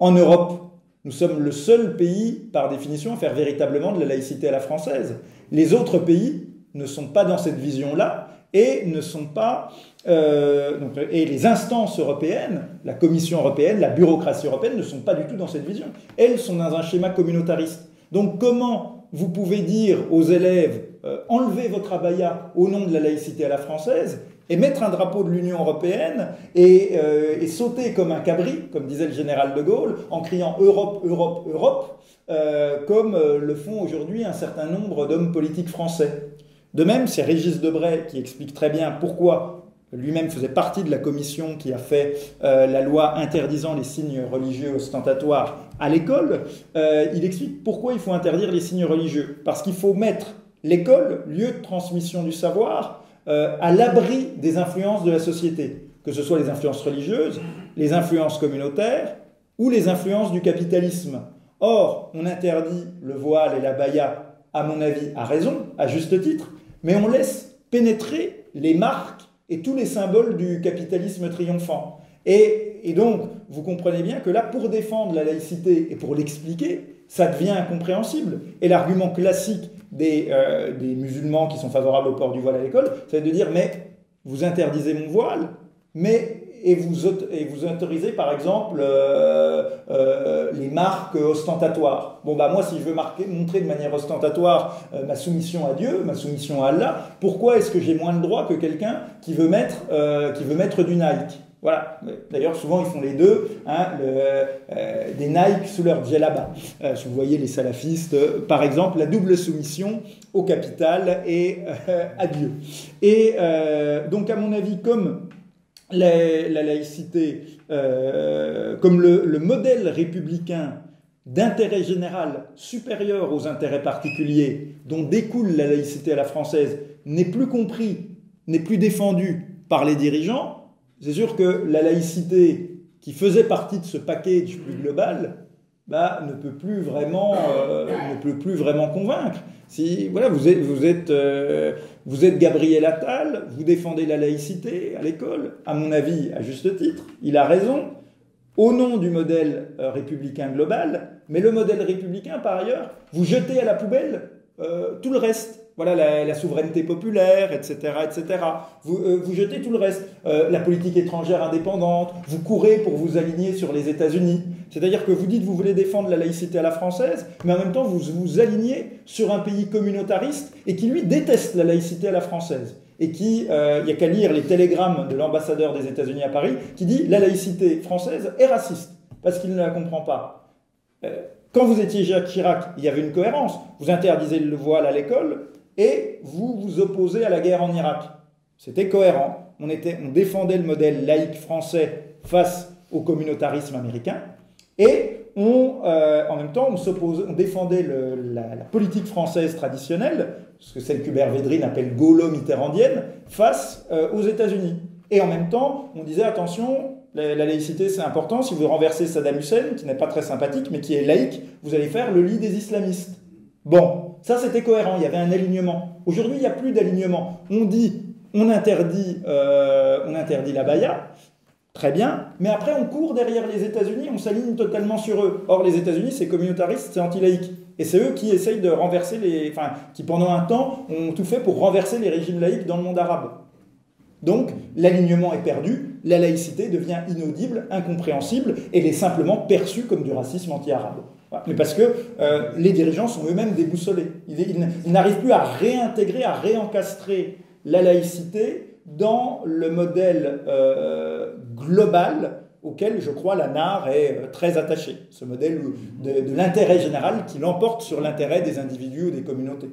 en Europe, nous sommes le seul pays, par définition, à faire véritablement de la laïcité à la française. Les autres pays ne sont pas dans cette vision-là et ne sont pas... Euh, donc, et les instances européennes, la Commission européenne, la bureaucratie européenne ne sont pas du tout dans cette vision. Elles sont dans un schéma communautariste. Donc comment vous pouvez dire aux élèves euh, « enlevez votre abaya au nom de la laïcité à la française » et mettre un drapeau de l'Union européenne et, euh, et sauter comme un cabri, comme disait le général de Gaulle, en criant « Europe, Europe, Europe euh, », comme euh, le font aujourd'hui un certain nombre d'hommes politiques français. De même, c'est Régis Debray qui explique très bien pourquoi lui-même faisait partie de la commission qui a fait euh, la loi interdisant les signes religieux ostentatoires à l'école. Euh, il explique pourquoi il faut interdire les signes religieux. Parce qu'il faut mettre l'école, lieu de transmission du savoir, Euh, à l'abri des influences de la société, que ce soit les influences religieuses, les influences communautaires ou les influences du capitalisme. Or, on interdit le voile et la baya, à mon avis, à raison, à juste titre, mais on laisse pénétrer les marques et tous les symboles du capitalisme triomphant. Et, et donc, vous comprenez bien que là, pour défendre la laïcité et pour l'expliquer, ça devient incompréhensible. Et l'argument classique des, euh, des musulmans qui sont favorables au port du voile à l'école, c'est de dire, mais vous interdisez mon voile, mais... Et vous, et vous autorisez, par exemple, euh, euh, les marques ostentatoires. Bon, bah moi, si je veux marquer, montrer de manière ostentatoire euh, ma soumission à Dieu, ma soumission à Allah, pourquoi est-ce que j'ai moins de droits que quelqu'un qui veut mettre, euh, qui veut mettre du Nike? Voilà. D'ailleurs, souvent, ils font les deux, hein, le, euh, des Nike sous leur djellaba. Euh, si vous voyez les salafistes, euh, par exemple, la double soumission au capital et euh, à Dieu. Et euh, donc, à mon avis, comme... La, la laïcité, euh, comme le, le modèle républicain d'intérêt général supérieur aux intérêts particuliers dont découle la laïcité à la française, n'est plus compris, n'est plus défendu par les dirigeants, c'est sûr que la laïcité qui faisait partie de ce package plus global bah, ne, peut plus vraiment, euh, ne peut plus vraiment convaincre. Si, voilà, vous êtes, vous êtes, euh, vous êtes Gabriel Attal, vous défendez la laïcité à l'école, à mon avis, à juste titre, il a raison, au nom du modèle euh, républicain global, mais le modèle républicain, par ailleurs, vous jetez à la poubelle euh, tout le reste. Voilà, la, la souveraineté populaire, et cetera, et cetera. Vous, euh, vous jetez tout le reste. Euh, la politique étrangère indépendante, vous courez pour vous aligner sur les États-Unis. C'est-à-dire que vous dites que vous voulez défendre la laïcité à la française, mais en même temps, vous vous alignez sur un pays communautariste et qui, lui, déteste la laïcité à la française. Et qui, il euh, n'y a qu'à lire les télégrammes de l'ambassadeur des États-Unis à Paris, qui dit « la laïcité française est raciste » parce qu'il ne la comprend pas. Euh, quand vous étiez Jacques Chirac, il y avait une cohérence. Vous interdisez le voile à l'école, et vous vous opposez à la guerre en Irak. C'était cohérent. On, était, on défendait le modèle laïque français face au communautarisme américain, et on, euh, en même temps, on, on défendait le, la, la politique française traditionnelle, ce que celle qu'Hubert Védrine appelle gaulo-mitterrandienne, face euh, aux États-Unis. Et en même temps, on disait, attention, la, la laïcité, c'est important, si vous renversez Saddam Hussein, qui n'est pas très sympathique, mais qui est laïque, vous allez faire le lit des islamistes. Bon, ça c'était cohérent, il y avait un alignement. Aujourd'hui, il n'y a plus d'alignement. On dit, on interdit, euh, on interdit la baya, très bien, mais après on court derrière les États-Unis, on s'aligne totalement sur eux. Or, les États-Unis, c'est communautariste, c'est anti-laïque. Et c'est eux qui essayent de renverser les... Enfin, qui pendant un temps ont tout fait pour renverser les régimes laïques dans le monde arabe. Donc, l'alignement est perdu, la laïcité devient inaudible, incompréhensible, elle est simplement perçue comme du racisme anti-arabe. Mais parce que euh, les dirigeants sont eux-mêmes déboussolés. Ils, ils, ils n'arrivent plus à réintégrer, à réencastrer la laïcité dans le modèle euh, global auquel, je crois, la N A R est très attachée. Ce modèle de, de l'intérêt général qui l'emporte sur l'intérêt des individus ou des communautés.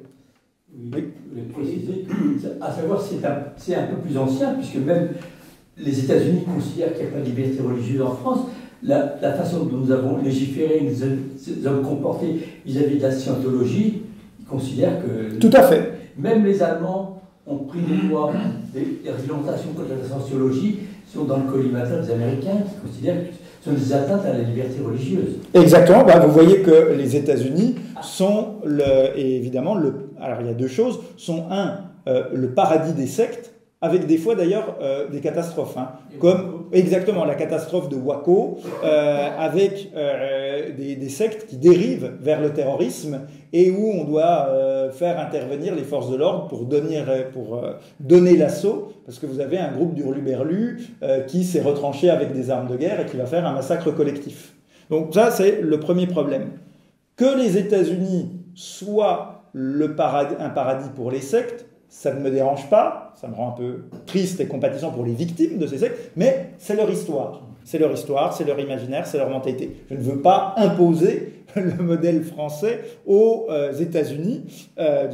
Oui, oui. Je voulais préciser, à savoir c'est un, c'est un peu plus ancien, puisque même les États-Unis considèrent qu'il n'y a pas de liberté religieuse en France. La, la façon dont nous avons légiféré, nous nous avons comporté vis-à-vis de la scientologie, ils considèrent que... Tout à fait. Même les Allemands ont pris des lois, des, des réglementations contre la scientologie, sont dans le collimateur des Américains, qui considèrent que ce sont des atteintes à la liberté religieuse. Exactement. Bah, vous voyez que les États-Unis sont, le, et évidemment, le, alors il y a deux choses, sont un, euh, le paradis des sectes, avec des fois d'ailleurs euh, des catastrophes, hein, comme exactement la catastrophe de Waco, euh, avec euh, des, des sectes qui dérivent vers le terrorisme et où on doit euh, faire intervenir les forces de l'ordre pour donner, pour, euh, donner l'assaut, parce que vous avez un groupe d'hurluberlus euh, qui s'est retranché avec des armes de guerre et qui va faire un massacre collectif. Donc ça, c'est le premier problème. Que les États-Unis soient le paradis, un paradis pour les sectes, ça ne me dérange pas, ça me rend un peu triste et compatissant pour les victimes de ces sectes, mais c'est leur histoire. C'est leur histoire, c'est leur imaginaire, c'est leur mentalité. Je ne veux pas imposer le modèle français aux États-Unis, euh,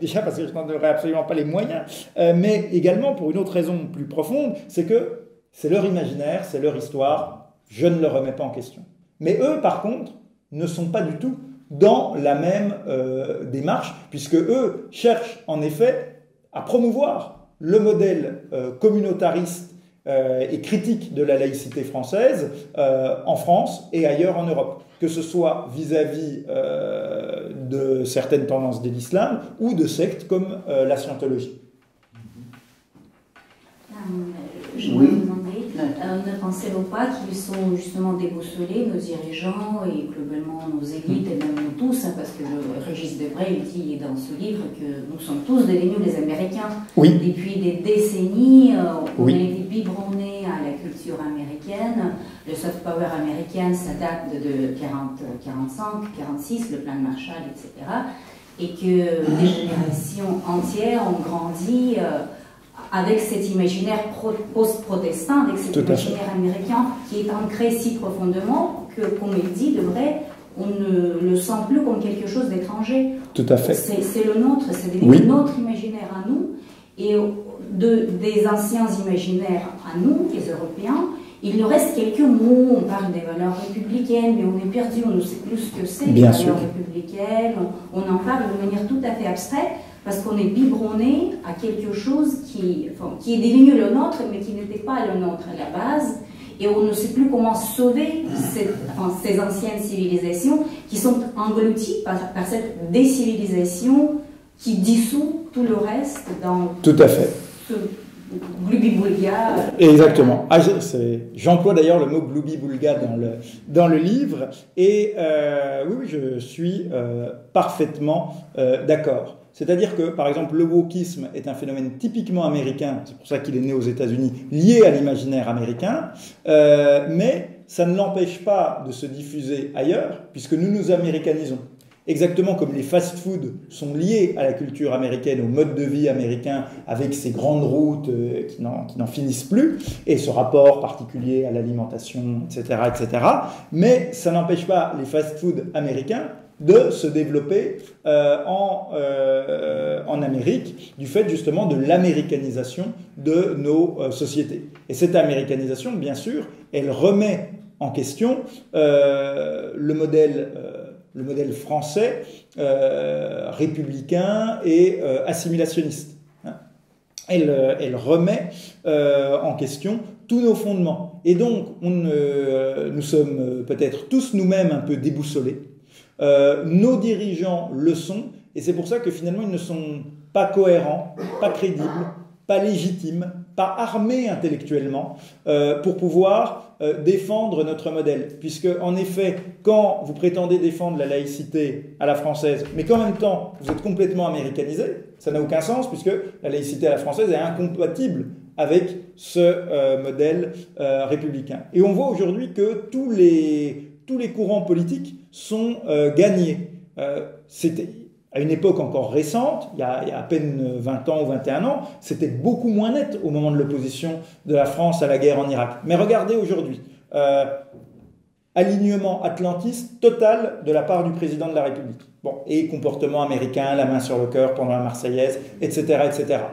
déjà parce que je n'en aurais absolument pas les moyens, euh, mais également pour une autre raison plus profonde, c'est que c'est leur imaginaire, c'est leur histoire, je ne le remets pas en question. Mais eux, par contre, ne sont pas du tout dans la même euh, démarche, puisque eux cherchent en effet à promouvoir le modèle euh, communautariste euh, et critique de la laïcité française euh, en France et ailleurs en Europe, que ce soit vis-à-vis euh, de certaines tendances de l'islam ou de sectes comme euh, la scientologie. Je voulais vous demander, euh, ne pensez-vous pas qu'ils sont justement déboussolés, nos dirigeants et globalement nos élites, et même nous tous, hein, parce que le Régis Debray dit dans ce livre que nous sommes tous devenus les Américains. Oui. Depuis des décennies, euh, on oui. a été biberonnés à la culture américaine. Le soft power américain, ça date de quarante, quarante-cinq, quarante-six, le plan de Marshall, et cetera. Et que des générations entières ont grandi... Euh, avec cet imaginaire post-protestant, avec cet imaginaire américain qui est ancré si profondément que, comme il dit, de vrai, on ne le sent plus comme quelque chose d'étranger. Tout à fait. C'est le nôtre, c'est oui. notre imaginaire à nous, et de, des anciens imaginaires à nous, les Européens, il nous reste quelques mots, on parle des valeurs républicaines, mais on est perdu, on ne sait plus ce que c'est les valeurs sûr. républicaines, on, on en parle de manière tout à fait abstraite, parce qu'on est biberonné à quelque chose qui, enfin, qui est devenu le nôtre, mais qui n'était pas le nôtre à la base, et on ne sait plus comment sauver cette, enfin, ces anciennes civilisations qui sont englouties par, par cette décivilisation qui dissout tout le reste dans... Tout à fait. Ce, Gloubi-boulga. Exactement. Ah, j'emploie d'ailleurs le mot gloubi-boulga dans le, dans le livre. Et euh, oui, oui, je suis euh, parfaitement euh, d'accord. C'est-à-dire que, par exemple, le wokisme est un phénomène typiquement américain. C'est pour ça qu'il est né aux États-Unis, lié à l'imaginaire américain. Euh, mais ça ne l'empêche pas de se diffuser ailleurs, puisque nous nous américanisons. Exactement comme les fast-foods sont liés à la culture américaine, au mode de vie américain, avec ces grandes routes qui n'en finissent plus, et ce rapport particulier à l'alimentation, et cetera, et cetera. Mais ça n'empêche pas les fast-foods américains de se développer euh, en, euh, en Amérique, du fait justement de l'américanisation de nos euh, sociétés. Et cette américanisation, bien sûr, elle remet en question euh, le modèle... Euh, le modèle français, euh, républicain et euh, assimilationniste. Elle, elle remet euh, en question tous nos fondements. Et donc, on, euh, nous sommes peut-être tous nous-mêmes un peu déboussolés. Euh, nos dirigeants le sont, et c'est pour ça que finalement, ils ne sont pas cohérents, pas crédibles, pas légitimes, pas armés intellectuellement euh, pour pouvoir euh, défendre notre modèle. Puisque, en effet, quand vous prétendez défendre la laïcité à la française, mais qu'en même temps, vous êtes complètement américanisé, ça n'a aucun sens, puisque la laïcité à la française est incompatible avec ce euh, modèle euh, républicain. Et on voit aujourd'hui que tous les, tous les courants politiques sont euh, gagnés. Euh, c'était... À une époque encore récente, il y a, il y a à peine vingt ans ou vingt et un ans, c'était beaucoup moins net au moment de l'opposition de la France à la guerre en Irak. Mais regardez aujourd'hui, euh, alignement atlantiste total de la part du président de la République. Bon, et comportement américain, la main sur le cœur pendant la Marseillaise, et cetera, et cetera.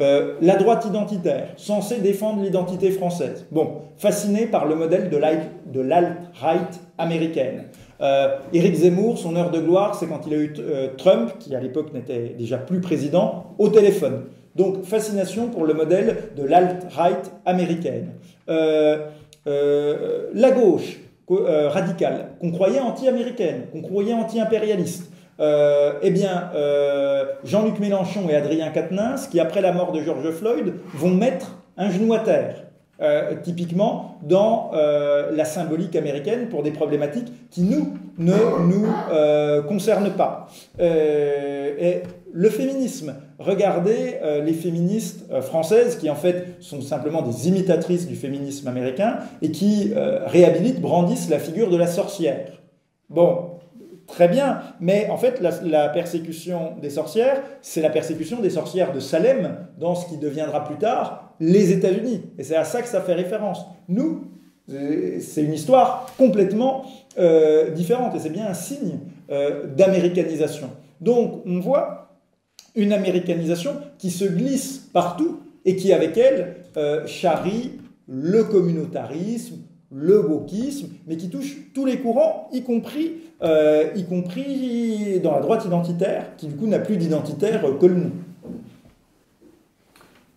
Euh, la droite identitaire, censée défendre l'identité française. Bon, fascinée par le modèle de l'alt-right américaine. Euh, Éric Zemmour, son heure de gloire, c'est quand il a eu euh, Trump, qui à l'époque n'était déjà plus président, au téléphone. Donc, fascination pour le modèle de l'alt-right américaine. Euh, euh, la gauche euh, radicale, qu'on croyait anti-américaine, qu'on croyait anti-impérialiste. Euh, eh bien, euh, Jean-Luc Mélenchon et Adrien Quatennens, qui après la mort de George Floyd, vont mettre un genou à terre. Euh, typiquement dans euh, la symbolique américaine pour des problématiques qui nous ne nous euh, concernent pas. Euh, et le féminisme, regardez euh, les féministes euh, françaises qui en fait sont simplement des imitatrices du féminisme américain et qui euh, réhabilitent, brandissent la figure de la sorcière. Bon, très bien, mais en fait la, la persécution des sorcières, c'est la persécution des sorcières de Salem dans ce qui deviendra plus tard les États-Unis. Et c'est à ça que ça fait référence. Nous, c'est une histoire complètement euh, différente. Et c'est bien un signe euh, d'américanisation. Donc, on voit une américanisation qui se glisse partout et qui, avec elle, euh, charrie le communautarisme, le wokisme, mais qui touche tous les courants, y compris, euh, y compris dans la droite identitaire, qui, du coup, n'a plus d'identitaire que le nom.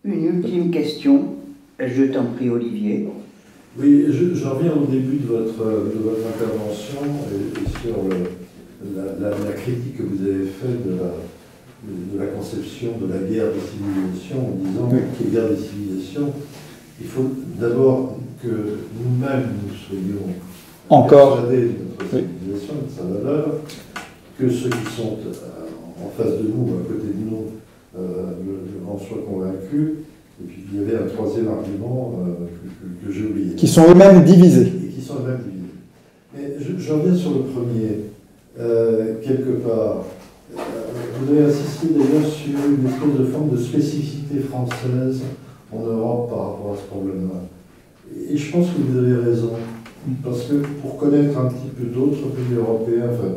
Une ultime question. Je t'en prie, Olivier. Oui, je, je reviens au début de votre, de votre intervention et, et sur le, la, la, la critique que vous avez faite de la, de la conception de la guerre des civilisations, en disant oui. que la guerre des civilisations, il faut d'abord que nous-mêmes nous soyons encore persuadés de notre civilisation, oui. de sa valeur, que ceux qui sont en face de nous, à côté de nous, euh, en soient convaincus. Et puis il y avait un troisième argument euh, que, que, que j'ai oublié. Qui sont eux-mêmes divisés. Et qui sont eux-mêmes divisés. Mais je, je reviens sur le premier. Euh, quelque part, euh, vous avez insisté d'ailleurs sur une espèce de forme de spécificité française en Europe par rapport à ce problème-là. Et je pense que vous avez raison. Parce que pour connaître un petit peu d'autres pays européens, enfin,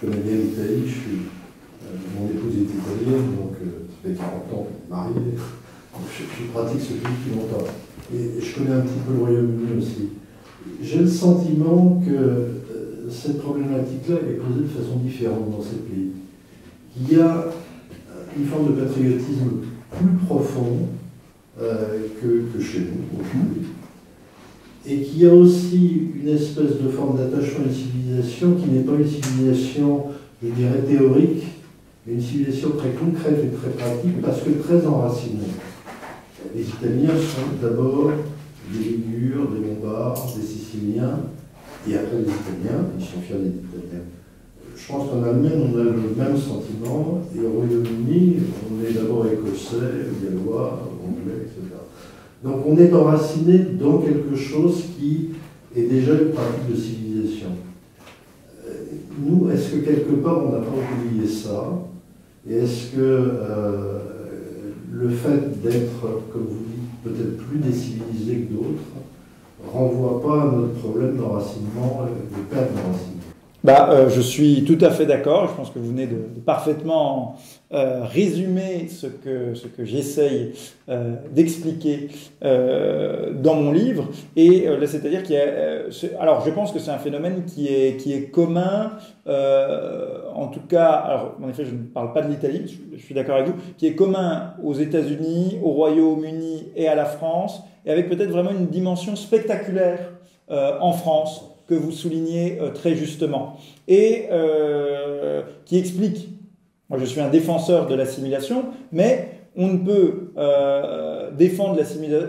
je connais bien l'Italie, je suis, euh, mon épouse est italienne, donc euh, ça fait quarante ans mariée. Je, je pratique ce pays depuis longtemps. Et je connais un petit peu le Royaume-Uni aussi. J'ai le sentiment que euh, cette problématique-là est posée de façon différente dans ces pays. Il y a une forme de patriotisme plus profond euh, que, que chez nous, aujourd'hui. Et qu'il y a aussi une espèce de forme d'attachement à une civilisation qui n'est pas une civilisation, je dirais, théorique, mais une civilisation très concrète et très pratique, parce que très enracinée. Les Italiens sont d'abord des Ligures, des Lombards, des Siciliens, et après les Italiens, ils sont fiers des Italiens. Je pense qu'en Allemagne, on a le même sentiment, et au Royaume-Uni, on est d'abord écossais, gallois, anglais, et cetera. Donc on est enraciné dans quelque chose qui est déjà une pratique de civilisation. Nous, est-ce que quelque part, on n'a pas oublié ça? Et est-ce que... Euh, le fait d'être, comme vous dites, peut-être plus décivilisé que d'autres, renvoie pas à notre problème d'enracinement, de perte d'enracinement. Bah, euh, je suis tout à fait d'accord. Je pense que vous venez de, de parfaitement euh, résumer ce que, ce que j'essaye euh, d'expliquer euh, dans mon livre. Et euh, là, c'est-à-dire qu'il y a... Euh, alors, je pense que c'est un phénomène qui est, qui est commun, euh, en tout cas... Alors, en effet, je ne parle pas de l'Italie, je, je suis d'accord avec vous, qui est commun aux États-Unis, au Royaume-Uni et à la France, et avec peut-être vraiment une dimension spectaculaire euh, en France, que vous soulignez euh, très justement, et euh, qui explique, moi je suis un défenseur de l'assimilation, mais on ne peut euh, défendre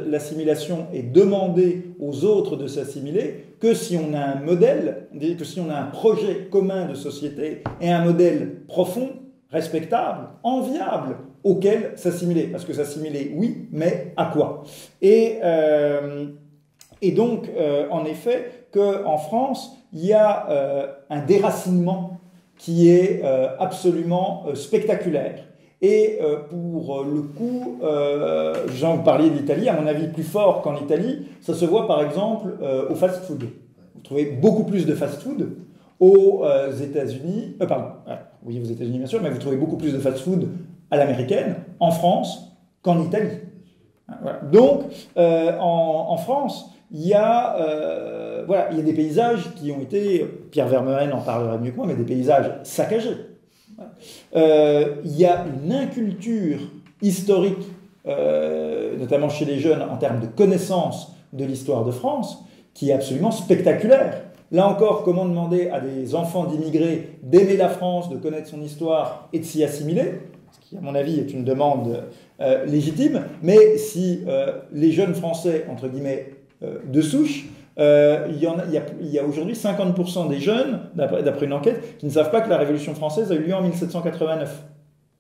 l'assimilation et demander aux autres de s'assimiler que si on a un modèle, que si on a un projet commun de société et un modèle profond, respectable, enviable, auquel s'assimiler. Parce que s'assimiler, oui, mais à quoi? Et, euh, et donc, euh, en effet, qu'en France, il y a euh, un déracinement qui est euh, absolument euh, spectaculaire. Et euh, pour euh, le coup, euh, Jean, vous parliez de l'Italie, à mon avis plus fort qu'en Italie, ça se voit par exemple euh, au fast-food. Vous trouvez beaucoup plus de fast-food aux euh, États-Unis, euh, pardon, oui aux États-Unis bien sûr, mais vous trouvez beaucoup plus de fast-food à l'américaine, en France, qu'en Italie. Voilà. Donc, euh, en, en France, il y a, euh, voilà, il y a des paysages qui ont été, Pierre Vermeulen en parlera mieux que moi, mais des paysages saccagés. Euh, il y a une inculture historique, euh, notamment chez les jeunes, en termes de connaissance de l'histoire de France, qui est absolument spectaculaire. Là encore, comment demander à des enfants d'immigrés d'aimer la France, de connaître son histoire et de s'y assimiler ? Ce qui, à mon avis, est une demande euh, légitime. Mais si euh, les jeunes Français, entre guillemets, de souche, euh, il y en a, il y a aujourd'hui cinquante pour cent des jeunes, d'après une enquête, qui ne savent pas que la Révolution française a eu lieu en mille sept cent quatre-vingt-neuf.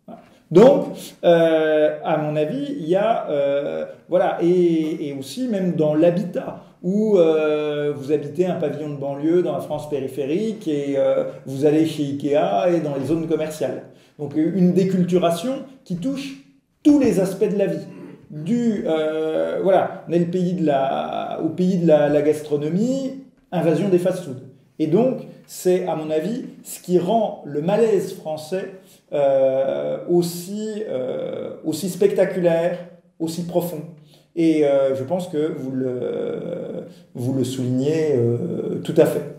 Voilà. Donc, euh, à mon avis, il y a... Euh, voilà, et, et aussi même dans l'habitat, où euh, vous habitez un pavillon de banlieue dans la France périphérique, et euh, vous allez chez Ikea et dans les zones commerciales. Donc une déculturation qui touche tous les aspects de la vie. Du, euh, voilà, on est le pays de la, au pays de la, la gastronomie, invasion des fast-food. Et donc, c'est, à mon avis, ce qui rend le malaise français euh, aussi, euh, aussi spectaculaire, aussi profond. Et euh, je pense que vous le, vous le soulignez euh, tout à fait.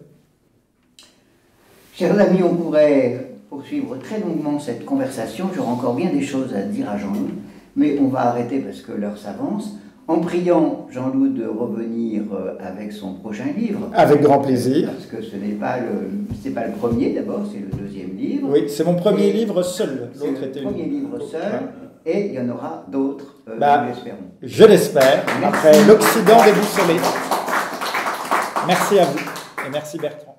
Chers amis, on pourrait poursuivre très longuement cette conversation. J'aurais encore bien des choses à dire à Jean-Louis. Mais on va arrêter parce que l'heure s'avance. en priant Jean-Loup de revenir avec son prochain livre. Avec grand plaisir. Parce que ce n'est pas le, pas le premier d'abord, c'est le deuxième livre. Oui, c'est mon premier et livre seul. C'est le était premier une... livre seul, ouais. Et il y en aura d'autres, euh, bah, nous l'espérons. Je l'espère, après l'Occident déboussolé. Merci à vous et merci Bertrand.